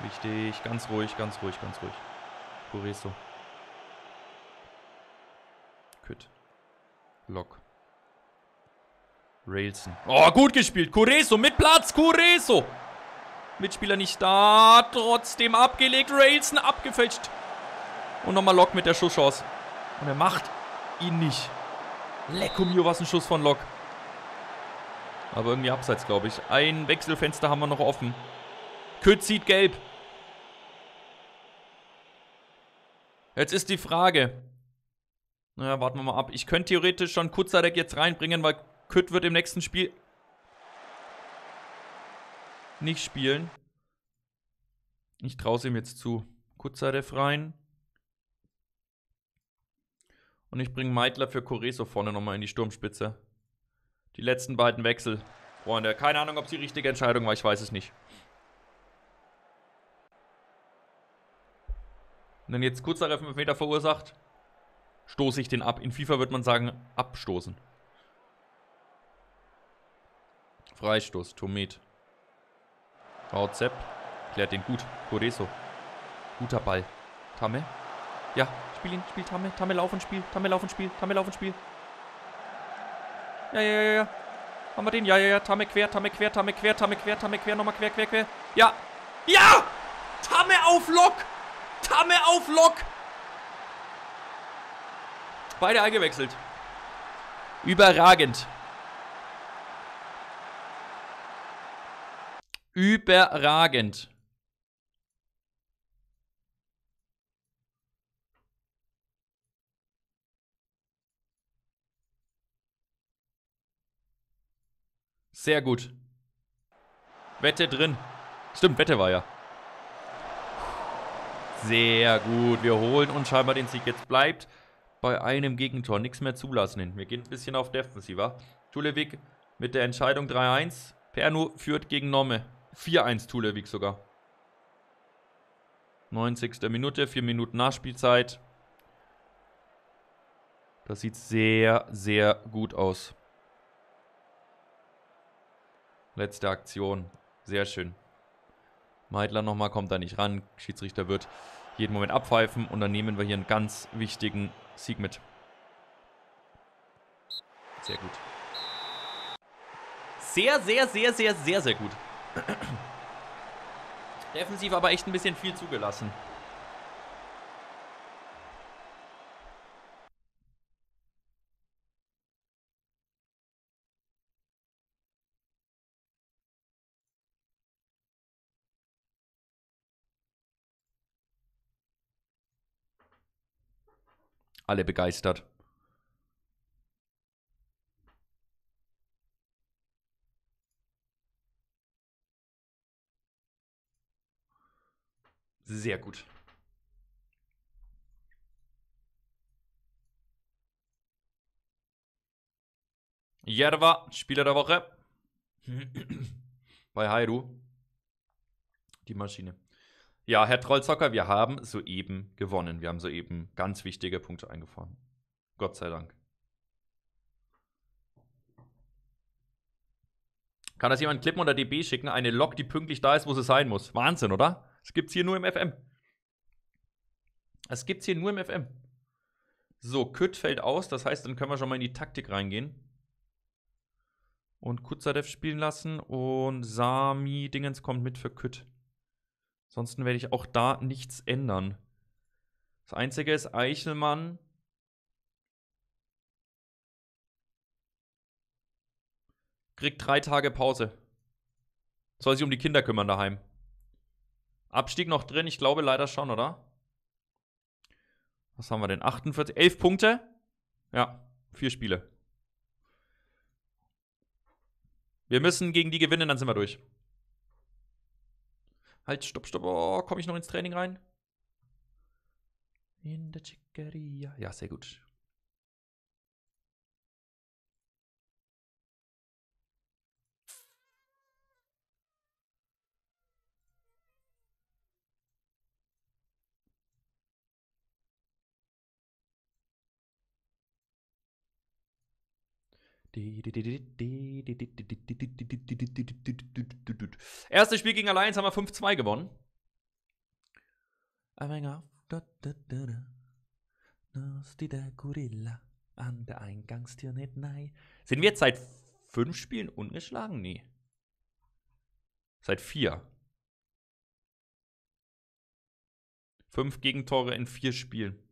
Wichtig. Ganz ruhig, ganz ruhig, ganz ruhig. Cureso. Kött. Lok. Railson. Oh, gut gespielt. Cureso mit Platz. Cureso. Mitspieler nicht da. Trotzdem abgelegt. Railson abgefälscht. Und nochmal Lok mit der Schusschance. Und er macht ihn nicht. Lecco mio, was ein Schuss von Lok. Aber irgendwie abseits, glaube ich. Ein Wechselfenster haben wir noch offen. Kött zieht gelb. Jetzt ist die Frage. Naja, warten wir mal ab. Ich könnte theoretisch schon Kuzarev jetzt reinbringen, weil Kött wird im nächsten Spiel nicht spielen. Ich traue es ihm jetzt zu. Kuzarev rein. Und ich bringe Meidler für Cureso vorne nochmal in die Sturmspitze. Die letzten beiden Wechsel. Freunde, keine Ahnung, ob es die richtige Entscheidung war. Ich weiß es nicht. Und wenn jetzt Kuzarev 5 Meter verursacht, stoße ich den ab. In FIFA würde man sagen, abstoßen. Freistoß, Tomet. Rauzepp klärt den gut. Cureso. Guter Ball. Tamme. Ja. Spiel ihn, Spiel Tamme, Tamme laufen, Spiel, Tamme laufen, Spiel, Tamme laufen, Spiel. Ja. Haben wir den? Ja. Tamme quer, Tamme quer, Tamme quer, Tamme quer, Tamme quer, nochmal quer. Ja! Ja! Tamme auf Lok! Tamme auf Lok! Beide eingewechselt. Überragend. Überragend. Sehr gut. Wette drin. Stimmt, Wette war ja. Sehr gut. Wir holen uns scheinbar den Sieg. Jetzt bleibt bei einem Gegentor nichts mehr zulassen. Wir gehen ein bisschen auf Defensive. Tulevik mit der Entscheidung 3-1. Pärnu führt gegen Nomme. 4-1 Tulevik sogar. 90. Minute, 4 Minuten Nachspielzeit. Das sieht sehr, sehr gut aus. Letzte Aktion. Sehr schön. Meidler nochmal, kommt da nicht ran. Schiedsrichter wird jeden Moment abpfeifen und dann nehmen wir hier einen ganz wichtigen Sieg mit. Sehr gut. Sehr gut. Defensiv aber echt ein bisschen viel zugelassen. Alle begeistert. Sehr gut. Järva, Spieler der Woche. Bei Hiiu. Die Maschine. Ja, Herr Trollzocker, wir haben soeben gewonnen. Wir haben soeben ganz wichtige Punkte eingefahren. Gott sei Dank. Kann das jemand klippen oder DB schicken? Eine Lok, die pünktlich da ist, wo sie sein muss. Wahnsinn, oder? Das gibt's hier nur im FM. Das gibt's hier nur im FM. So, Kött fällt aus. Das heißt, dann können wir schon mal in die Taktik reingehen. Und Kuzarev spielen lassen. Und Sami Dingens kommt mit für Kött. Ansonsten werde ich auch da nichts ändern. Das Einzige ist Eichelmann. Kriegt 3 Tage Pause. Soll sich um die Kinder kümmern daheim. Abstieg noch drin, ich glaube leider schon, oder? Was haben wir denn? 48, 11 Punkte? Ja, 4 Spiele. Wir müssen gegen die gewinnen, dann sind wir durch. Halt, stopp, stopp. Oh, komme ich noch ins Training rein? In der Chicaria. Ja, sehr gut. Erstes Spiel gegen Alliance haben wir 5-2 gewonnen. Sind wir jetzt seit 5 Spielen ungeschlagen? Nee. Seit 4. 5 Gegentore in 4 Spielen.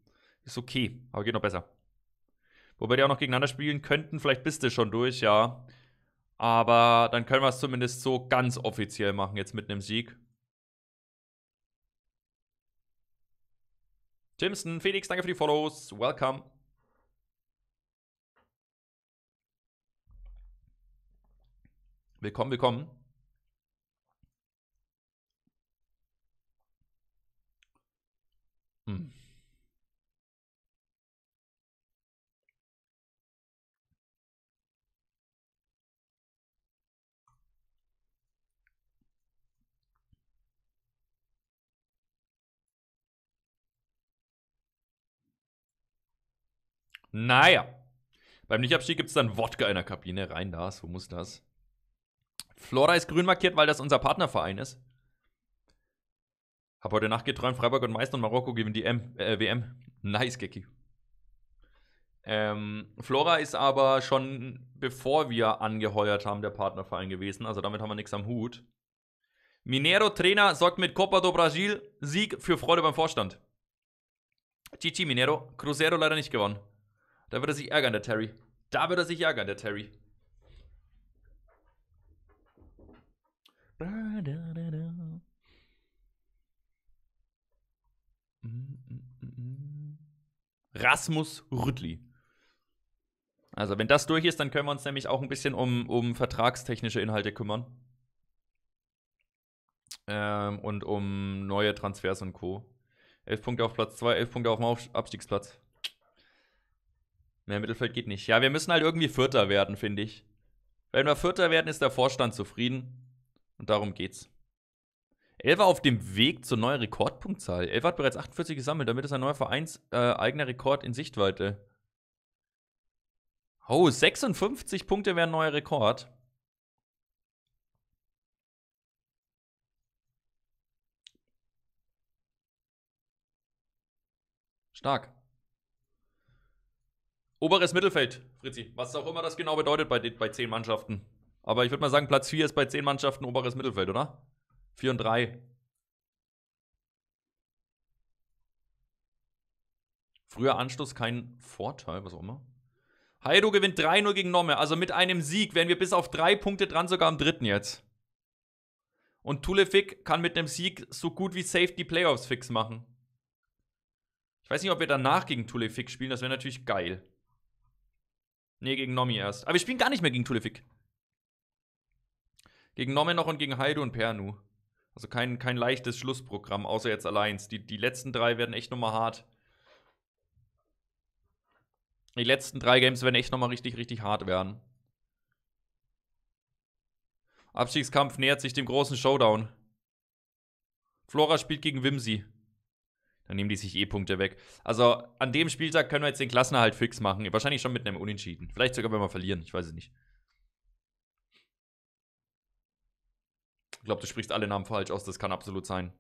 Ist okay, aber geht noch besser. Wobei die auch noch gegeneinander spielen könnten. Vielleicht bist du schon durch, ja. Aber dann können wir es zumindest so ganz offiziell machen, jetzt mit einem Sieg. Jimson, Felix, danke für die Follows. Welcome. Willkommen, willkommen. Naja, beim Nichtabstieg gibt es dann Wodka in der Kabine. Rein das, wo muss das? Flora ist grün markiert, weil das unser Partnerverein ist. Hab heute Nacht geträumt, Freiburg und Meister und Marokko gewinnen die WM. Nice, Gecki. Flora ist aber schon, bevor wir angeheuert haben, der Partnerverein gewesen. Also damit haben wir nichts am Hut. Mineiro Trainer sorgt mit Copa do Brasil Sieg für Freude beim Vorstand. Chichi Mineiro, Cruzeiro leider nicht gewonnen. Da wird er sich ärgern, der Terry. Da wird er sich ärgern, der Terry. Rasmus Rüttli. Also, wenn das durch ist, dann können wir uns nämlich auch ein bisschen um vertragstechnische Inhalte kümmern. Und um neue Transfers und Co. 11 Punkte auf Platz 2, 11 Punkte auf dem Abstiegsplatz. Mehr Mittelfeld geht nicht. Ja, wir müssen halt irgendwie Vierter werden, finde ich. Wenn wir Vierter werden, ist der Vorstand zufrieden. Und darum geht's. Elva auf dem Weg zur neuen Rekordpunktzahl. Elva hat bereits 48 gesammelt, damit ist ein neuer vereinseigener Rekord in Sichtweite. Oh, 56 Punkte wäre ein neuer Rekord. Stark. Oberes Mittelfeld, Fritzi. Was auch immer das genau bedeutet bei 10 Mannschaften. Aber ich würde mal sagen, Platz 4 ist bei 10 Mannschaften oberes Mittelfeld, oder? 4 und 3. Früher Anschluss, kein Vorteil, was auch immer. Hadio gewinnt 3-0 gegen Nomme. Also mit einem Sieg wären wir bis auf 3 Punkte dran, sogar am dritten jetzt. Und Tulevik kann mit einem Sieg so gut wie safe die Playoffs fix machen. Ich weiß nicht, ob wir danach gegen Tulevik spielen. Das wäre natürlich geil. Nee, gegen Nomme erst. Aber wir spielen gar nicht mehr gegen Tulevik. Gegen Nomme noch und gegen Hadio und Pärnu. Also kein leichtes Schlussprogramm, außer jetzt Alliance. Die letzten 3 werden echt nochmal hart. Die letzten 3 Games werden echt nochmal richtig, richtig hart werden. Abstiegskampf nähert sich dem großen Showdown. Flora spielt gegen Wimsi. Dann nehmen die sich Punkte weg. Also an dem Spieltag können wir jetzt den Klassenerhalt fix machen. Wahrscheinlich schon mit einem Unentschieden. Vielleicht sogar, wenn wir verlieren. Ich weiß es nicht. Ich glaube, du sprichst alle Namen falsch aus. Das kann absolut sein.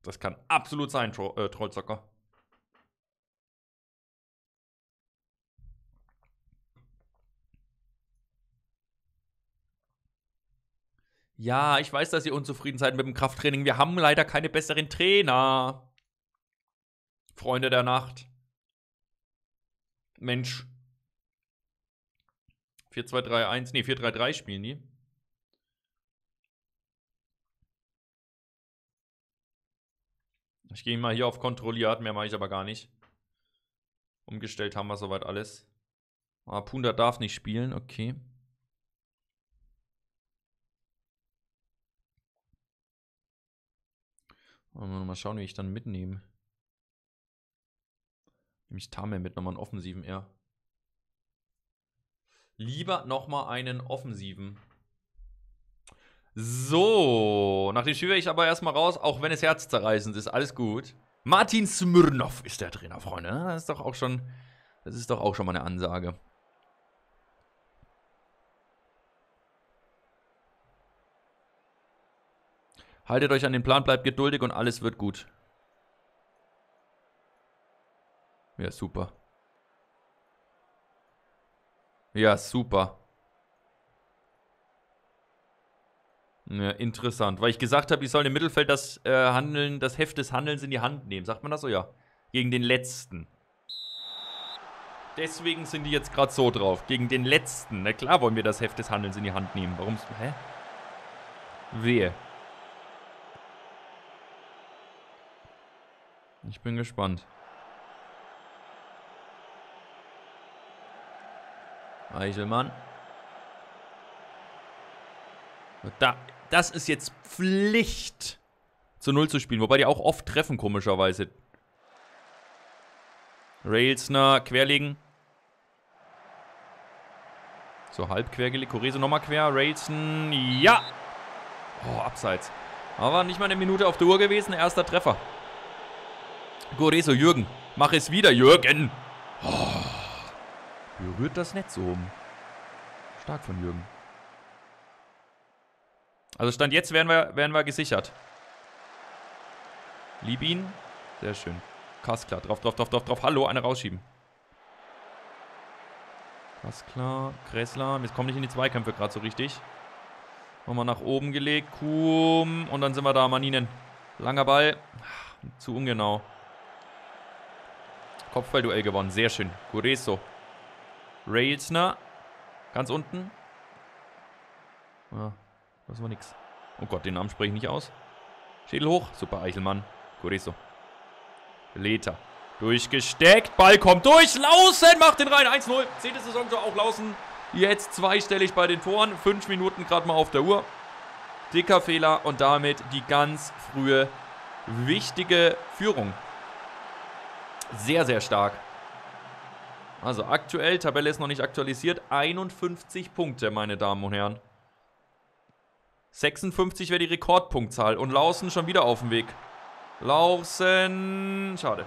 Das kann absolut sein, Trollzocker. Ja, ich weiß, dass ihr unzufrieden seid mit dem Krafttraining. Wir haben leider keine besseren Trainer. Freunde der Nacht. Mensch. 4-2-3-1. Ne, 4-3-3 spielen die. Ich gehe mal hier auf kontrolliert, mehr mache ich aber gar nicht. Umgestellt haben wir soweit alles. Ah, Punda darf nicht spielen, okay. Wollen wir nochmal schauen, wie ich dann mitnehme. Nehme ich Tamme mit, nochmal einen offensiven eher. Lieber nochmal einen offensiven. So, nach dem Spiel wäre ich aber erstmal raus, auch wenn es herzzerreißend ist, alles gut. Martin Smirnov ist der Trainer, Freunde. Das ist doch auch schon mal eine Ansage. Haltet euch an den Plan, bleibt geduldig und alles wird gut. Ja, super. Ja, super. Ja, interessant, weil ich gesagt habe, ich soll im Mittelfeld das Handeln, das Heft des Handelns in die Hand nehmen. Sagt man das so? Ja. Gegen den Letzten. Deswegen sind die jetzt gerade so drauf. Gegen den Letzten. Na klar wollen wir das Heft des Handelns in die Hand nehmen. Warum? Hä? Wehe. Ich bin gespannt. Eichelmann. Da, das ist jetzt Pflicht, zu 0 zu spielen. Wobei die auch oft treffen, komischerweise. Railsner querlegen. So, halb quergelegt. Cureso nochmal quer. Railson. Ja! Oh, abseits. Aber nicht mal eine Minute auf der Uhr gewesen. Erster Treffer. Cureso, Jürgen. Mach es wieder, Jürgen! Oh. Berührt das Netz oben. Stark von Jürgen. Also Stand jetzt wären wir gesichert. Libin. Sehr schön. Kasklar. Drauf. Hallo, eine rausschieben. Kasklar. Kressler. Jetzt kommen nicht in die Zweikämpfe gerade so richtig. Nochmal nach oben gelegt. Kum. Und dann sind wir da. Maninen. Langer Ball. Ach, zu ungenau. Kopfballduell gewonnen. Sehr schön. Cureso. Railsner. Ganz unten. Ja. Das war nix. Oh Gott, den Namen spreche ich nicht aus. Schädel hoch. Super, Eichelmann. Cureso. Leta. Durchgesteckt. Ball kommt durch. Laursen macht den rein. 1-0. 10. Saisontor auch Laursen. Jetzt zweistellig bei den Toren. 5 Minuten gerade mal auf der Uhr. Dicker Fehler und damit die ganz frühe, wichtige Führung. Sehr, sehr stark. Also aktuell, Tabelle ist noch nicht aktualisiert. 51 Punkte, meine Damen und Herren. 56 wäre die Rekordpunktzahl. Und Laursen schon wieder auf dem Weg. Laursen. Schade.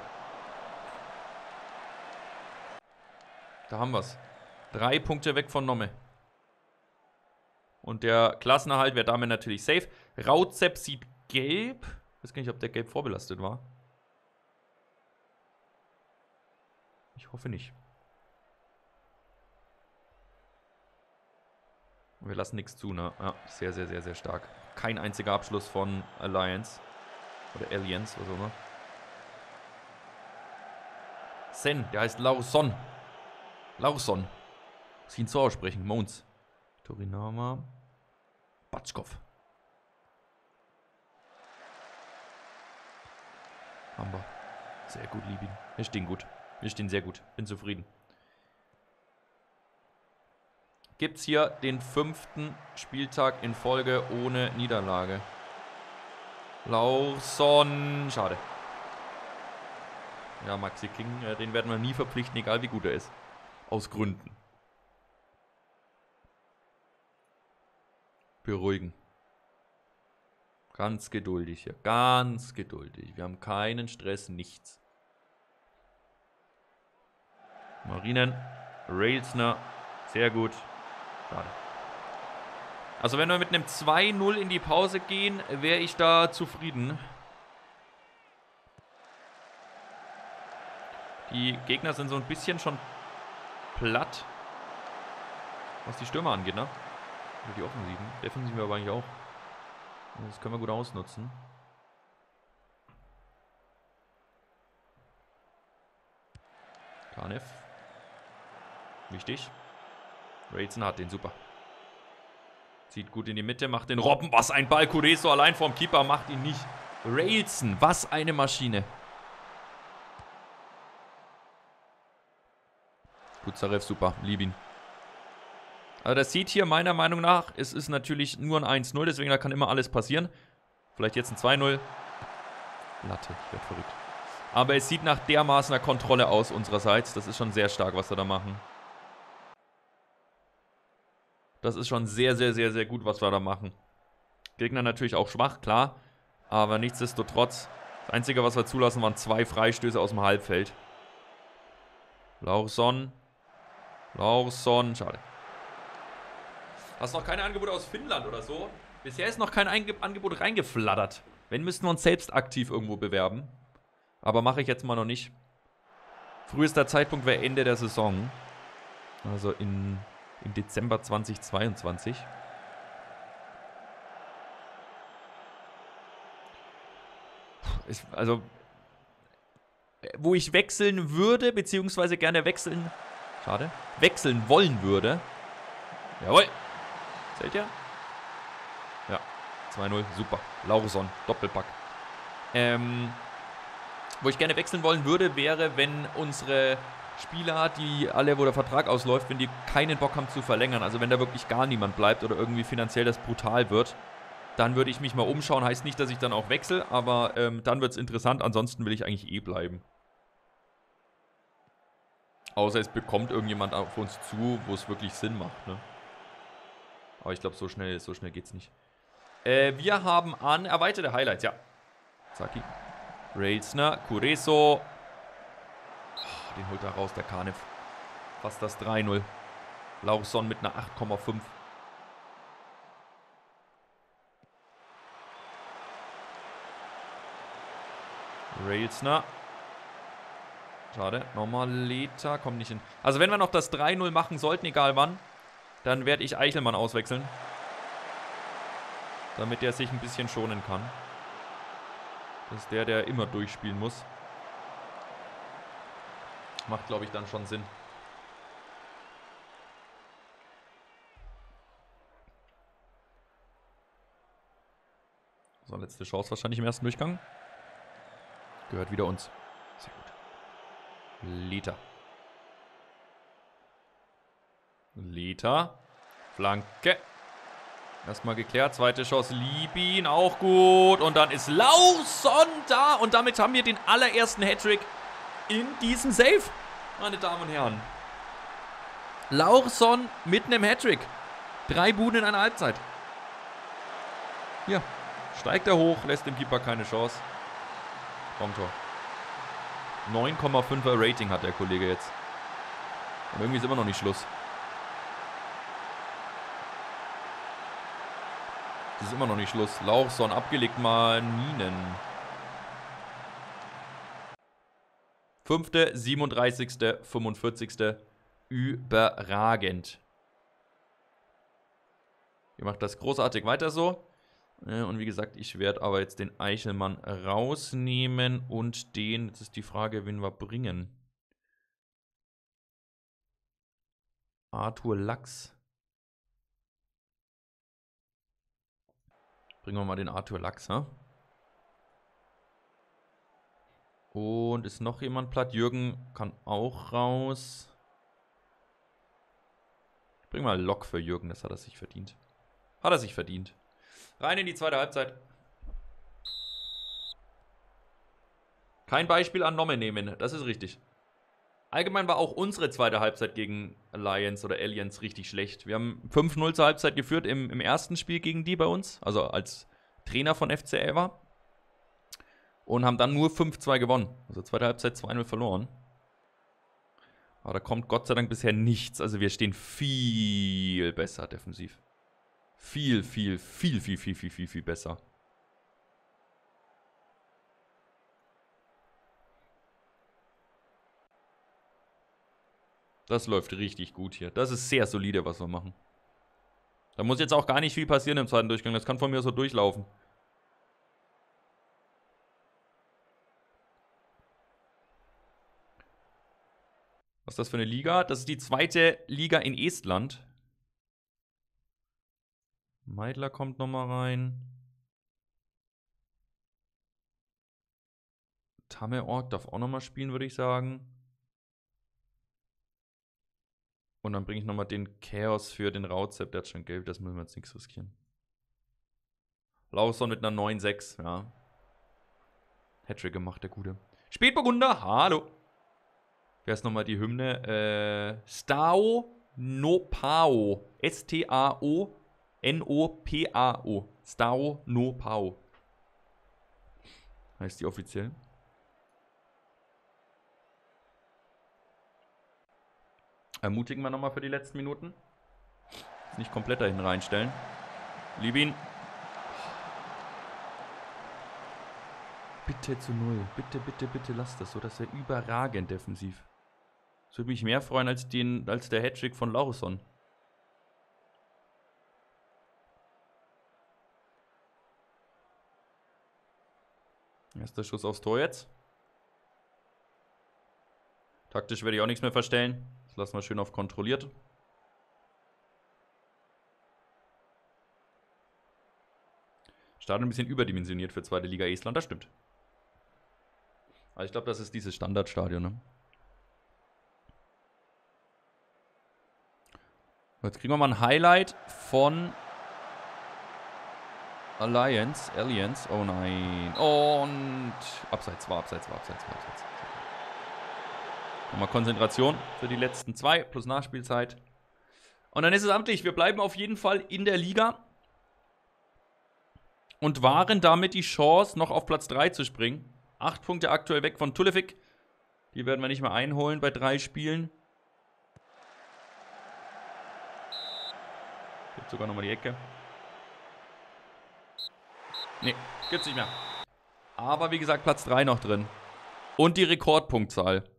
Da haben wir es. 3 Punkte weg von Nomme. Und der Klassenerhalt wäre damit natürlich safe. Rauzepp sieht gelb. Ich weiß gar nicht, ob der gelb vorbelastet war. Ich hoffe nicht. Wir lassen nichts zu, ne? Ja, sehr, sehr, sehr, sehr stark. Kein einziger Abschluss von Alliance. Oder Alliance oder so, ne? Sen, der heißt Laursen. Laursen. Muss ihn so aussprechen. Mons. Torinama. Batschkov. Haben wir. Sehr gut, Libin. Wir stehen gut. Wir stehen sehr gut. Bin zufrieden. Gibt es hier den 5. Spieltag in Folge ohne Niederlage. Laursen. Schade. Ja, Maxi King, den werden wir nie verpflichten, egal wie gut er ist. Aus Gründen. Beruhigen. Ganz geduldig hier. Ganz geduldig. Wir haben keinen Stress, nichts. Marinen. Railsner. Sehr gut. Schade. Also wenn wir mit einem 2-0 in die Pause gehen, wäre ich da zufrieden. Die Gegner sind so ein bisschen schon platt. Was die Stürmer angeht, ne? Oder die Offensiven. Defensiven aber eigentlich auch. Das können wir gut ausnutzen. Kanev. Wichtig. Railson hat den, super. Zieht gut in die Mitte, macht den Robben. Was ein Ball, Cureso allein vorm Keeper, macht ihn nicht. Railson, was eine Maschine. Kuzarev, super, Libin. Also das sieht hier meiner Meinung nach, es ist natürlich nur ein 1-0, deswegen da kann immer alles passieren. Vielleicht jetzt ein 2-0. Latte, ich werde verrückt. Aber es sieht nach dermaßener Kontrolle aus unsererseits. Das ist schon sehr stark, was wir da machen. Das ist schon sehr, sehr, sehr, sehr gut, was wir da machen. Gegner natürlich auch schwach, klar. Aber nichtsdestotrotz, das Einzige, was wir zulassen, waren 2 Freistöße aus dem Halbfeld. Laursen, schade. Hast noch keine Angebote aus Finnland oder so? Bisher ist noch kein Angebot reingeflattert. Wenn, müssten wir uns selbst aktiv irgendwo bewerben. Aber mache ich jetzt mal noch nicht. Frühester Zeitpunkt wäre Ende der Saison. Also im Dezember 2022. Also, wo ich wechseln würde, beziehungsweise gerne wechseln. Schade. Wechseln wollen würde. Jawohl. Seht ihr? Ja. 2-0. Super. Laursen. Doppelpack. Wo ich gerne wechseln wollen würde, wäre, wenn unsere Spieler, die alle, wo der Vertrag ausläuft, wenn die keinen Bock haben zu verlängern, also wenn da wirklich gar niemand bleibt oder irgendwie finanziell das brutal wird, dann würde ich mich mal umschauen. Heißt nicht, dass ich dann auch wechsle, aber dann wird es interessant. Ansonsten will ich eigentlich eh bleiben. Außer es bekommt irgendjemand auf uns zu, wo es wirklich Sinn macht, ne? Aber ich glaube, so schnell geht es nicht. Wir haben an erweiterte Highlights, ja. Zaki. Railsner, Cureso. Oh, den holt er raus, der Kanev. Fast das 3-0. Laursen mit einer 8,5. Railsner. Schade. Nochmal Leta. Kommt nicht hin. Also wenn wir noch das 3-0 machen sollten, egal wann, dann werde ich Eichelmann auswechseln. Damit er sich ein bisschen schonen kann. Das ist der immer durchspielen muss. Macht, glaube ich, dann schon Sinn. So, letzte Chance wahrscheinlich im ersten Durchgang. Gehört wieder uns. Sehr gut. Leta. Flanke. Erstmal geklärt, zweite Chance, Libin, auch gut. Und dann ist Laursen da. Und damit haben wir den allerersten Hattrick in diesem Save, meine Damen und Herren. Laursen mit einem Hattrick. 3 Buden in einer Halbzeit. Hier, steigt er hoch, lässt dem Keeper keine Chance. Traumtor. 9,5er Rating hat der Kollege jetzt. Und irgendwie ist immer noch nicht Schluss. Das ist immer noch nicht Schluss. Laursen abgelegt, Maninen. 5., 37., 45. Überragend. Ihr macht das großartig weiter so. Und wie gesagt, ich werde aber jetzt den Eichelmann rausnehmen und den, jetzt ist die Frage, wen wir bringen. Arthur Lachs. Bringen wir mal den Arthur Lachs, ha? Und ist noch jemand platt? Jürgen kann auch raus. Ich bringe mal Lok für Jürgen, das hat er sich verdient. Hat er sich verdient. Rein in die zweite Halbzeit. Kein Beispiel an Nomme nehmen, das ist richtig. Allgemein war auch unsere zweite Halbzeit gegen Alliance richtig schlecht. Wir haben 5-0 zur Halbzeit geführt im ersten Spiel gegen die bei uns, also als Trainer von FC Elva. Und haben dann nur 5-2 gewonnen. Also zweite Halbzeit 2-0 verloren. Aber da kommt Gott sei Dank bisher nichts. Also wir stehen viel besser defensiv. Viel besser. Das läuft richtig gut hier. Das ist sehr solide, was wir machen. Da muss jetzt auch gar nicht viel passieren im zweiten Durchgang. Das kann von mir so durchlaufen. Was ist das für eine Liga? Das ist die zweite Liga in Estland. Meidler kommt nochmal rein. Tamme Org darf auch nochmal spielen, würde ich sagen. Und dann bringe ich nochmal den Chaos für den Rauzepp. Der hat schon gelb, das müssen wir jetzt nichts riskieren. Laursen mit einer 9-6, ja. Hattrick gemacht, der Gute. Spätburgunder, hallo. Wer ist nochmal die Hymne? Stao no Pao. S-T-A-O-N-O-P-A-O. Stao no Pao. Heißt die offiziell. Ermutigen wir nochmal für die letzten Minuten. Nicht komplett dahin reinstellen. Libin. Bitte zu null. Bitte, bitte, bitte lasst das so. Das wäre überragend defensiv. Das würde mich mehr freuen als, der Hattrick von Laursen. Erster Schuss aufs Tor jetzt. Taktisch werde ich auch nichts mehr verstellen. Das lassen wir schön auf kontrolliert. Stadion ein bisschen überdimensioniert für zweite Liga Estland, das stimmt. Aber ich glaube, das ist dieses Standardstadion. Ne? Jetzt kriegen wir mal ein Highlight von Alliance. Oh nein. Und abseits. Nochmal Konzentration für die letzten zwei plus Nachspielzeit. Und dann ist es amtlich. Wir bleiben auf jeden Fall in der Liga. Und waren damit die Chance, noch auf Platz 3 zu springen. 8 Punkte aktuell weg von Tulevik. Die werden wir nicht mehr einholen bei 3 Spielen. Gibt sogar nochmal die Ecke. Nee, gibt's nicht mehr. Aber wie gesagt, Platz 3 noch drin. Und die Rekordpunktzahl.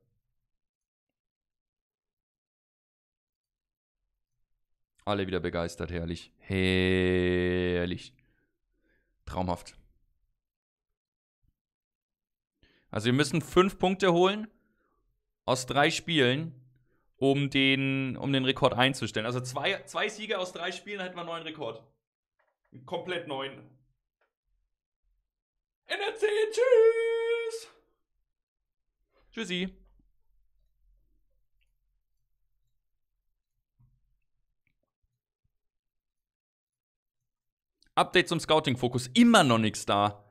Alle wieder begeistert, herrlich. Herrlich. Traumhaft. Also wir müssen 5 Punkte holen aus 3 Spielen, um den Rekord einzustellen. Also zwei Siege aus 3 Spielen, dann hätten wir einen neuen Rekord. Einen komplett neuen. NRC, tschüss! Tschüssi. Update zum Scouting-Fokus. Immer noch nichts da.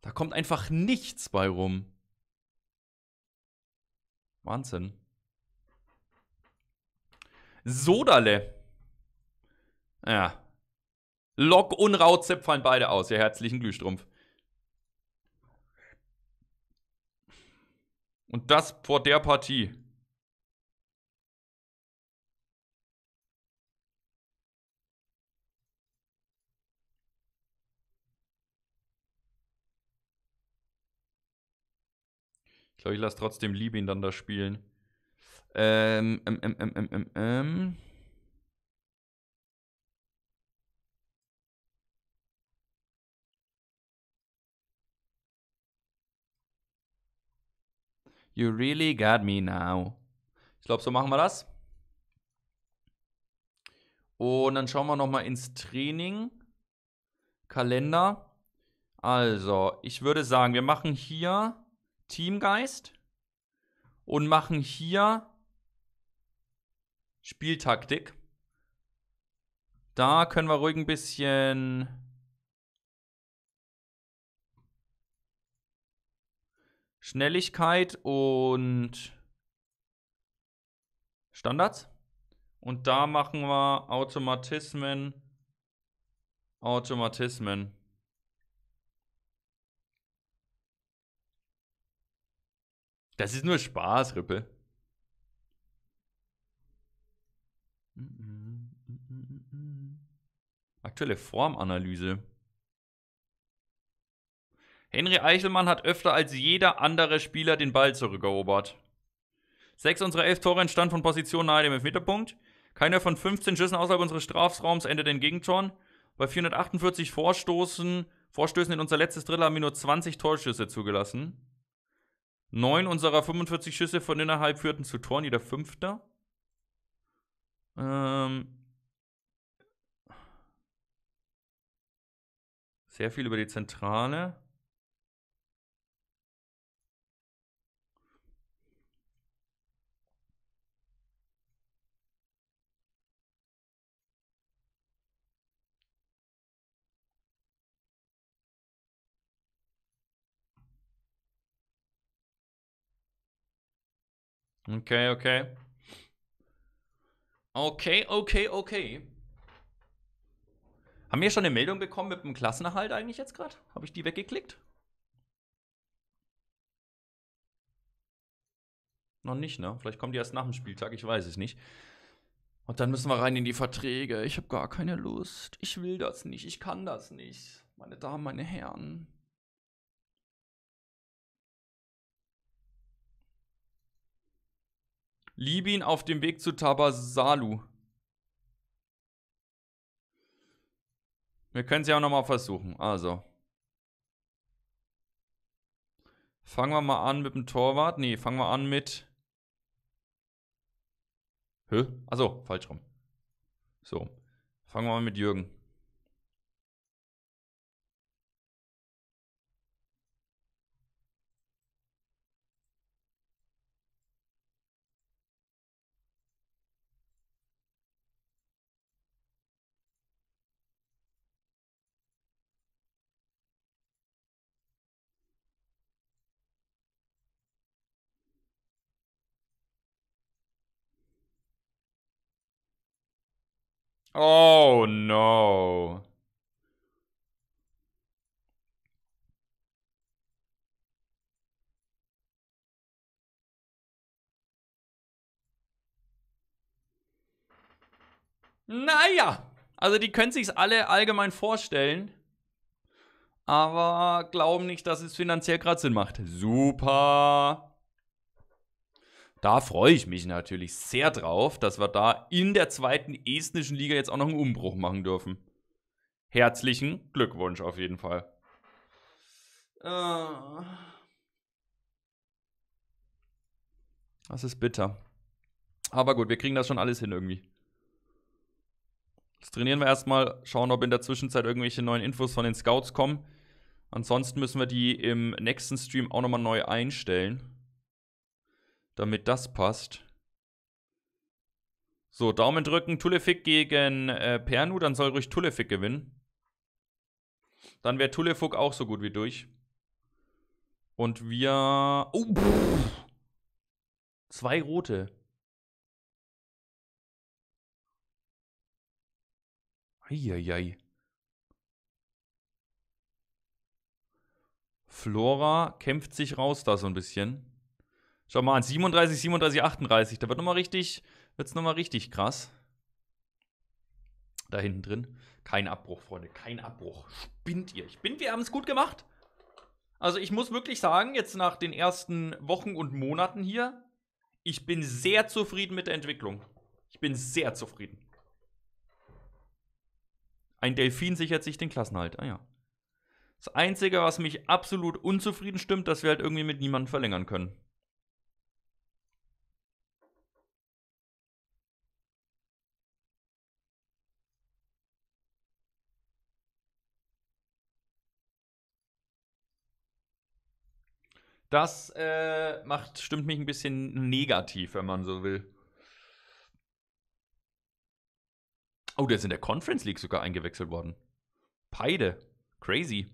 Da kommt einfach nichts bei rum. Wahnsinn. Sodale. Ja. Lok und Rauzepp fallen beide aus. Ja, herzlichen Glühstrumpf. Und das vor der Partie. Ich glaube, ich lasse trotzdem Libin dann da spielen. You really got me now. Ich glaube, so machen wir das. Und dann schauen wir nochmal ins Training. Kalender. Also, ich würde sagen, wir machen hier Teamgeist und machen hier Spieltaktik. Da können wir ruhig ein bisschen Schnelligkeit und Standards. Und da machen wir Automatismen. Das ist nur Spaß, Rippel. Aktuelle Formanalyse. Henry Eichelmann hat öfter als jeder andere Spieler den Ball zurückerobert. 6 unserer 11 Tore entstanden von Position nahe dem Elfmeterpunkt. Keiner von 15 Schüssen außerhalb unseres Strafraums endete in Gegentoren. Bei 448 Vorstößen in unser letztes Drittel haben wir nur 20 Torschüsse zugelassen. 9 unserer 45 Schüsse von innerhalb führten zu Toren, jeder Fünfte. Sehr viel über die Zentrale. Okay, okay. Okay, okay, okay. Haben wir schon eine Meldung bekommen mit dem Klassenerhalt eigentlich jetzt gerade? Habe ich die weggeklickt? Noch nicht, ne? Vielleicht kommen die erst nach dem Spieltag, ich weiß es nicht. Und dann müssen wir rein in die Verträge. Ich habe gar keine Lust. Ich will das nicht. Ich kann das nicht. Meine Damen, meine Herren. Libin auf dem Weg zu Tabasalu. Wir können es ja auch nochmal versuchen. Also. Fangen wir mal an mit dem Torwart. Nee, fangen wir an mit... Hä? Achso, falsch rum. So. Fangen wir mal mit Jürgen. Oh no. Naja, also die können sich's alle allgemein vorstellen, aber glauben nicht, dass es finanziell gerade Sinn macht. Super. Da freue ich mich natürlich sehr drauf, dass wir da in der zweiten estnischen Liga jetzt auch noch einen Umbruch machen dürfen. Herzlichen Glückwunsch auf jeden Fall. Das ist bitter. Aber gut, wir kriegen das schon alles hin irgendwie. Jetzt trainieren wir erstmal, schauen, ob in der Zwischenzeit irgendwelche neuen Infos von den Scouts kommen. Ansonsten müssen wir die im nächsten Stream auch nochmal neu einstellen. Damit das passt. So, Daumen drücken. Tulevik gegen Pärnu. Dann soll ruhig Tulevik gewinnen. Dann wäre Tulevik auch so gut wie durch. Und wir... Oh, pff. 2 rote. Eieiei. Flora kämpft sich raus da so ein bisschen. Schau mal an, 37, 37, 38. Da wird nochmal richtig, wird's nochmal richtig krass. Da hinten drin. Kein Abbruch, Freunde, kein Abbruch. Spinnt ihr? Ich bin, wir haben es gut gemacht. Also ich muss wirklich sagen, jetzt nach den ersten Wochen und Monaten hier, ich bin sehr zufrieden mit der Entwicklung. Ich bin sehr zufrieden. Ein Delfin sichert sich den Klassenerhalt. Ah ja. Das Einzige, was mich absolut unzufrieden stimmt, dass wir halt irgendwie mit niemandem verlängern können. Das stimmt mich ein bisschen negativ, wenn man so will. Oh, der ist in der Conference League sogar eingewechselt worden. Paide. Crazy.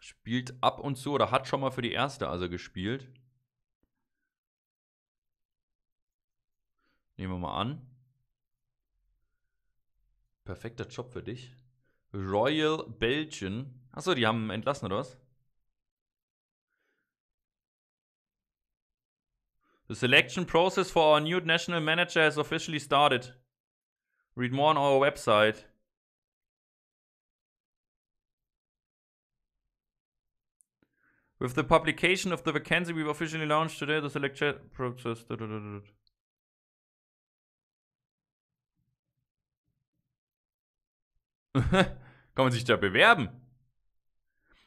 Spielt ab und zu oder hat schon mal für die erste also gespielt. Nehmen wir mal an. Perfekter Job für dich. Royal Belgian. Achso, die haben entlassen, oder was? The selection process for our new national manager has officially started. Read more on our website. With the publication of the vacancy we've officially launched today, the selection process... Kann man sich da bewerben?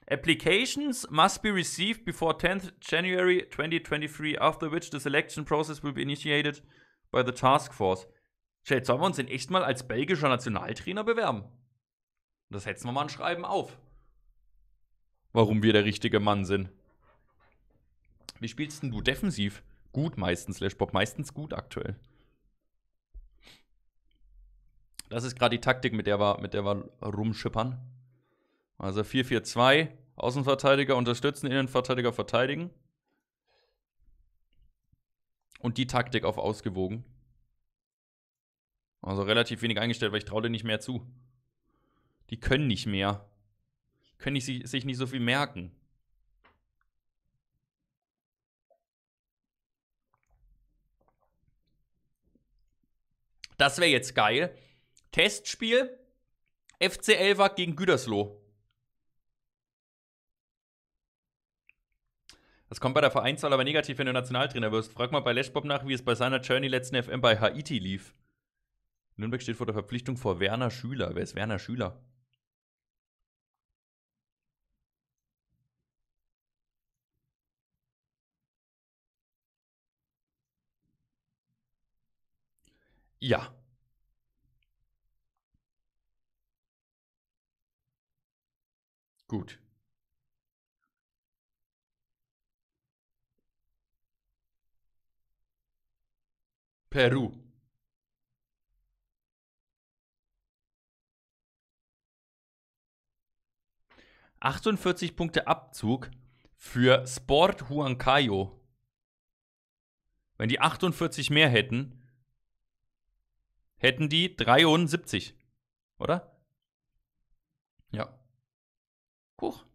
Applications must be received before 10th January 2023, after which the selection process will be initiated by the task force. Shade, sollen wir uns denn echt mal als belgischer Nationaltrainer bewerben? Das setzen wir mal ein Schreiben auf. Warum wir der richtige Mann sind. Wie spielst denn du defensiv? Gut meistens, Lashbob, meistens gut aktuell. Das ist gerade die Taktik, mit der wir rumschippern. Also 4-4-2. Außenverteidiger unterstützen, Innenverteidiger verteidigen. Und die Taktik auf ausgewogen. Also relativ wenig eingestellt, weil ich traue denen nicht mehr zu. Die können nicht mehr. Können sich nicht so viel merken. Das wäre jetzt geil. Testspiel. FC Elva gegen Gütersloh. Das kommt bei der Vereinswahl aber negativ, wenn du Nationaltrainer wirst. Frag mal bei Leshpop nach, wie es bei seiner Journey letzten FM bei Haiti lief. Nürnberg steht vor der Verpflichtung vor Werner Schüler. Wer ist Werner Schüler? Ja. Gut. Peru. " 48 Punkte Abzug für Sport Huancayo. Wenn die 48 mehr hätten, hätten die 73, oder? Ja. Huch.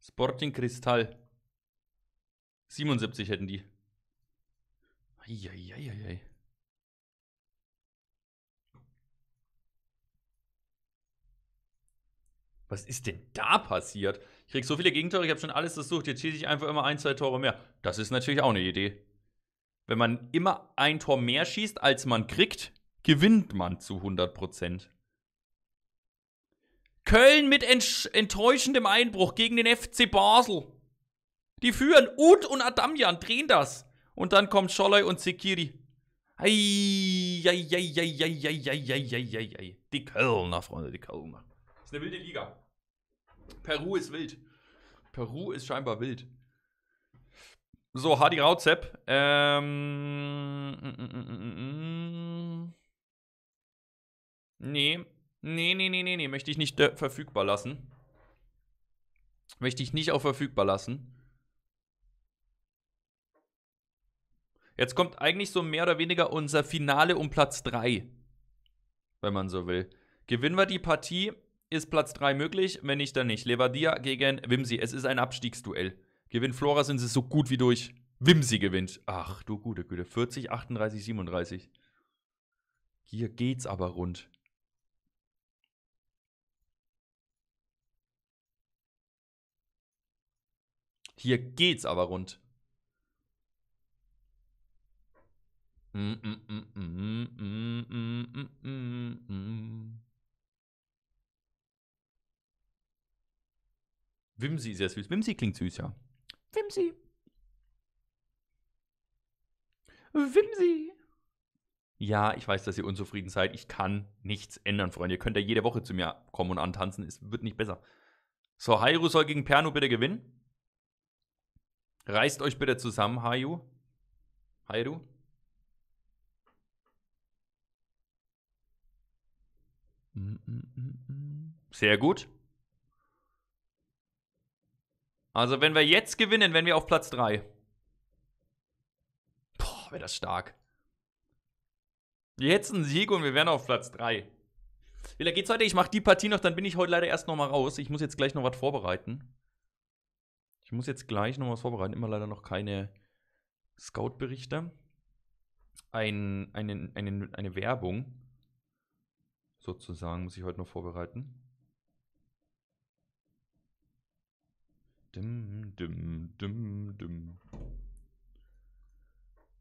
Sporting Cristal. 77 hätten die. Eieieiei. Was ist denn da passiert? Ich krieg so viele Gegentore, ich habe schon alles versucht. Jetzt schieße ich einfach immer ein, zwei Tore mehr. Das ist natürlich auch eine Idee. Wenn man immer ein Tor mehr schießt, als man kriegt, gewinnt man zu 100%. Köln mit enttäuschendem Einbruch gegen den FC Basel. Die führen. Ut und Adamjan drehen das. Und dann kommt Scholloy und Sekiri. Die Kölner, Freunde, die Kölner. Das ist eine wilde Liga. Peru ist wild. Peru ist scheinbar wild. So, Hadi Rauzepp. Nee. Möchte ich nicht verfügbar lassen. Möchte ich nicht auch verfügbar lassen. Jetzt kommt eigentlich so mehr oder weniger unser Finale um Platz 3. Wenn man so will. Gewinnen wir die Partie, ist Platz 3 möglich. Wenn nicht, dann nicht. Levadia gegen Wimsi. Es ist ein Abstiegsduell. Gewinnt Flora, sind sie so gut wie durch. Wimsi gewinnt. Ach, du gute Güte. 40, 38, 37. Hier geht's aber rund. Hier geht's aber rund. Wimsi ist sehr süß. Wimsi klingt süß, ja. Wimsi. Wimsi. Ja, ich weiß, dass ihr unzufrieden seid. Ich kann nichts ändern, Freunde. Ihr könnt ja jede Woche zu mir kommen und antanzen. Es wird nicht besser. So, Hiiu soll gegen Pärnu bitte gewinnen. Reißt euch bitte zusammen, Hiiu. Hiiu. Sehr gut. Also, wenn wir jetzt gewinnen, wären wir auf Platz 3. Boah, wäre das stark. Jetzt ein Sieg und wir wären auf Platz 3. Wie geht's heute? Ich mache die Partie noch, dann bin ich heute leider erst nochmal raus. Ich muss jetzt gleich noch was vorbereiten. Ich muss jetzt gleich noch was vorbereiten. Immer leider noch keine Scout-Berichte. Eine Werbung. Sozusagen muss ich heute noch vorbereiten.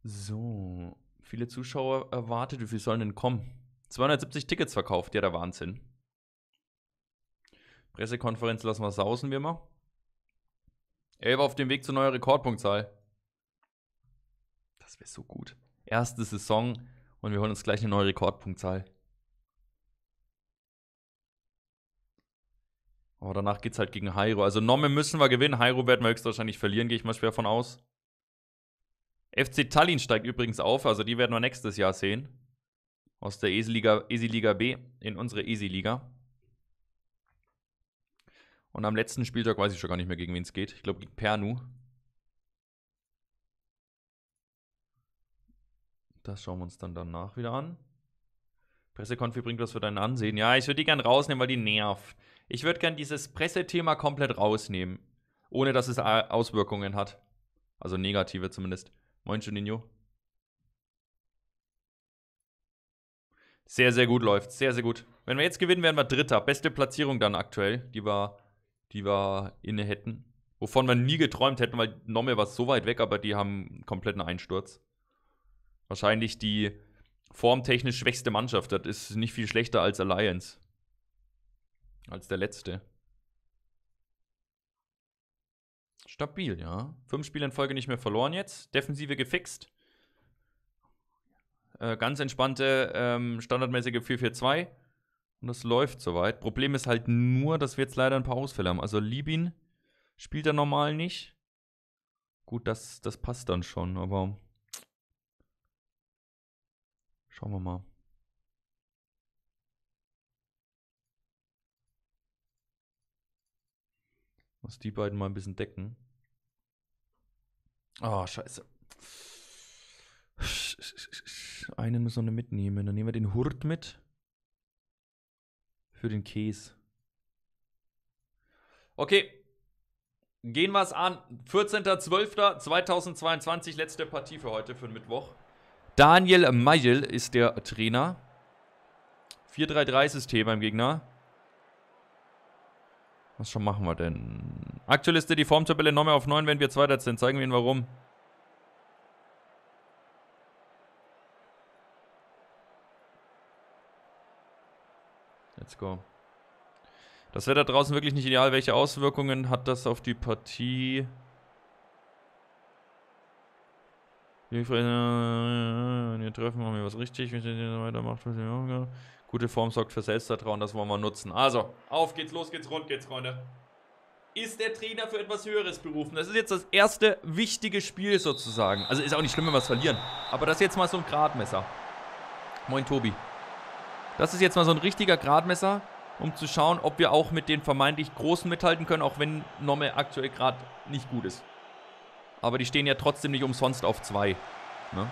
So, viele Zuschauer erwartet, wie viele sollen denn kommen? 270 Tickets verkauft, ja, der Wahnsinn. Pressekonferenz lassen wir sausen, wir mal. Elva auf dem Weg zu neuer Rekordpunktzahl. Das wäre so gut. Erste Saison und wir holen uns gleich eine neue Rekordpunktzahl. Aber danach geht es halt gegen Hiiu. Also Nomme müssen wir gewinnen. Hiiu werden wir höchstwahrscheinlich verlieren, gehe ich mal schwer von aus. FC Tallinn steigt übrigens auf. Also die werden wir nächstes Jahr sehen. Aus der Easy Liga B in unsere Easy Liga. Und am letzten Spieltag weiß ich schon gar nicht mehr, gegen wen es geht. Ich glaube, gegen Pärnu. Das schauen wir uns dann danach wieder an. Pressekonfi bringt was für dein Ansehen. Ja, ich würde die gern rausnehmen, weil die nervt. Ich würde gern dieses Pressethema komplett rausnehmen. Ohne, dass es Auswirkungen hat. Also negative zumindest. Moin, Juninho. Sehr, sehr gut läuft. Sehr, sehr gut. Wenn wir jetzt gewinnen, wären wir Dritter. Beste Platzierung dann aktuell, die wir inne hätten. Wovon wir nie geträumt hätten, weil Nomme war so weit weg, aber die haben einen kompletten Einsturz. Wahrscheinlich die formtechnisch schwächste Mannschaft. Das ist nicht viel schlechter als Alliance. Als der letzte. Stabil, ja. 5 Spiele in Folge nicht mehr verloren jetzt. Defensive gefixt. Ganz entspannte, standardmäßige 4-4-2. Und das läuft soweit. Problem ist halt nur, dass wir jetzt leider ein paar Ausfälle haben. Also Libin spielt er normal nicht. Gut, das passt dann schon, aber schauen wir mal. Muss die beiden mal ein bisschen decken. Oh, scheiße. Einen müssen wir mitnehmen. Dann nehmen wir den Hurt mit. Für den Käse. Okay. Gehen wir es an. 14.12.2022. Letzte Partie für heute, für den Mittwoch. Daniel Meidl ist der Trainer. 4-3-3-System beim Gegner. Was schon machen wir denn? Aktuell ist die Formtabelle noch mehr auf 9, wenn wir Zweiter sind. Zeigen wir Ihnen warum. Let's go. Das Wetter draußen wirklich nicht ideal. Welche Auswirkungen hat das auf die Partie? Wir treffen, machen wir was richtig. Wenn ihr weitermacht, gute Form sorgt für Selbstvertrauen. Das wollen wir nutzen. Also, auf geht's, los geht's, rund geht's, Freunde. Ist der Trainer für etwas Höheres berufen? Das ist jetzt das erste wichtige Spiel sozusagen. Also ist auch nicht schlimm, wenn wir es verlieren. Aber das ist jetzt mal so ein Gradmesser. Moin, Tobi. Das ist jetzt mal so ein richtiger Gradmesser, um zu schauen, ob wir auch mit den vermeintlich Großen mithalten können, auch wenn Nomme aktuell gerade nicht gut ist. Aber die stehen ja trotzdem nicht umsonst auf 2. Ne?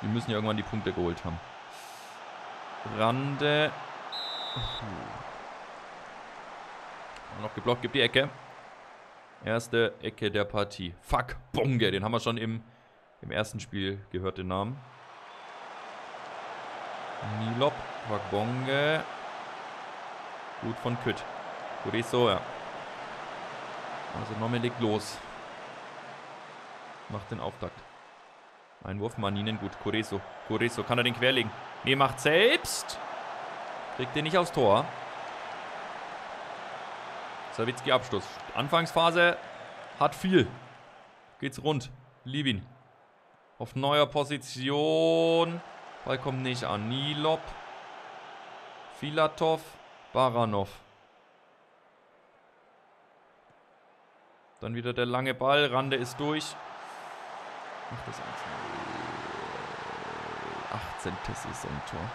Die müssen ja irgendwann die Punkte geholt haben. Rande. Noch geblockt, gibt die Ecke. Erste Ecke der Partie. Fuck, Bunge, den haben wir schon im ersten Spiel gehört, den Namen. Nilop, Wagbonge. Gut von Kött. Cureso, ja. Also Nomme legt los. Macht den Auftakt. Einwurf, Maninen, gut. Cureso. Cureso, kann er den querlegen? Nee, macht selbst. Kriegt den nicht aufs Tor. Sawitzki, Abschluss. Anfangsphase hat viel. Geht's rund. Libin. Auf neuer Position. Ball kommt nicht an. Nilop, Filatov, Baranov. Dann wieder der lange Ball. Rande ist durch. Macht das 1-0. 18. Saisontor.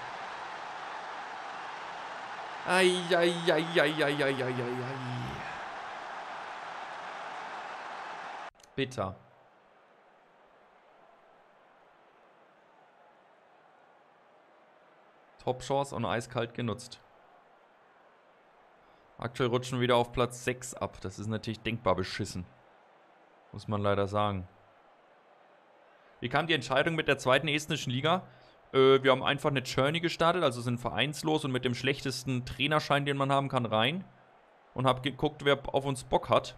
Eieieiei. Bitter. Top-Chance und eiskalt genutzt. Aktuell rutschen wir wieder auf Platz 6 ab. Das ist natürlich denkbar beschissen. Muss man leider sagen. Wie kam die Entscheidung mit der zweiten estnischen Liga? Wir haben einfach eine Journey gestartet, also sind vereinslos und mit dem schlechtesten Trainerschein, den man haben kann, rein. Und habe geguckt, wer auf uns Bock hat.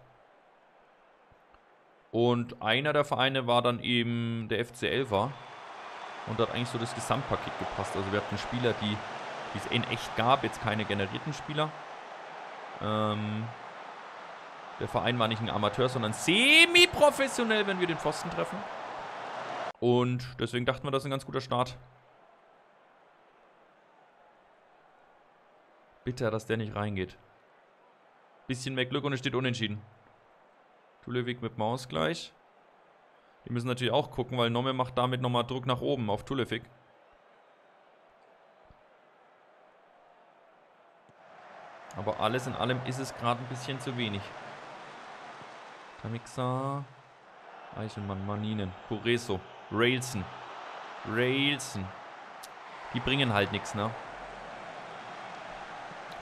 Und einer der Vereine war dann eben der FC Elva. Und da hat eigentlich so das Gesamtpaket gepasst. Also wir hatten Spieler, die es in echt gab. Jetzt keine generierten Spieler. Der Verein war nicht ein Amateur, sondern semi-professionell, wenn wir den Pfosten treffen. Und deswegen dachten wir, das ist ein ganz guter Start. Bitter, dass der nicht reingeht. Bisschen mehr Glück und es steht unentschieden. Tulevik mit dem Ausgleich. Die müssen natürlich auch gucken, weil Nomme macht damit nochmal Druck nach oben auf Tulevik. Aber alles in allem ist es gerade ein bisschen zu wenig. Tamixa, Eichelmann, Maninen, Cureso, Railson. Die bringen halt nichts, ne?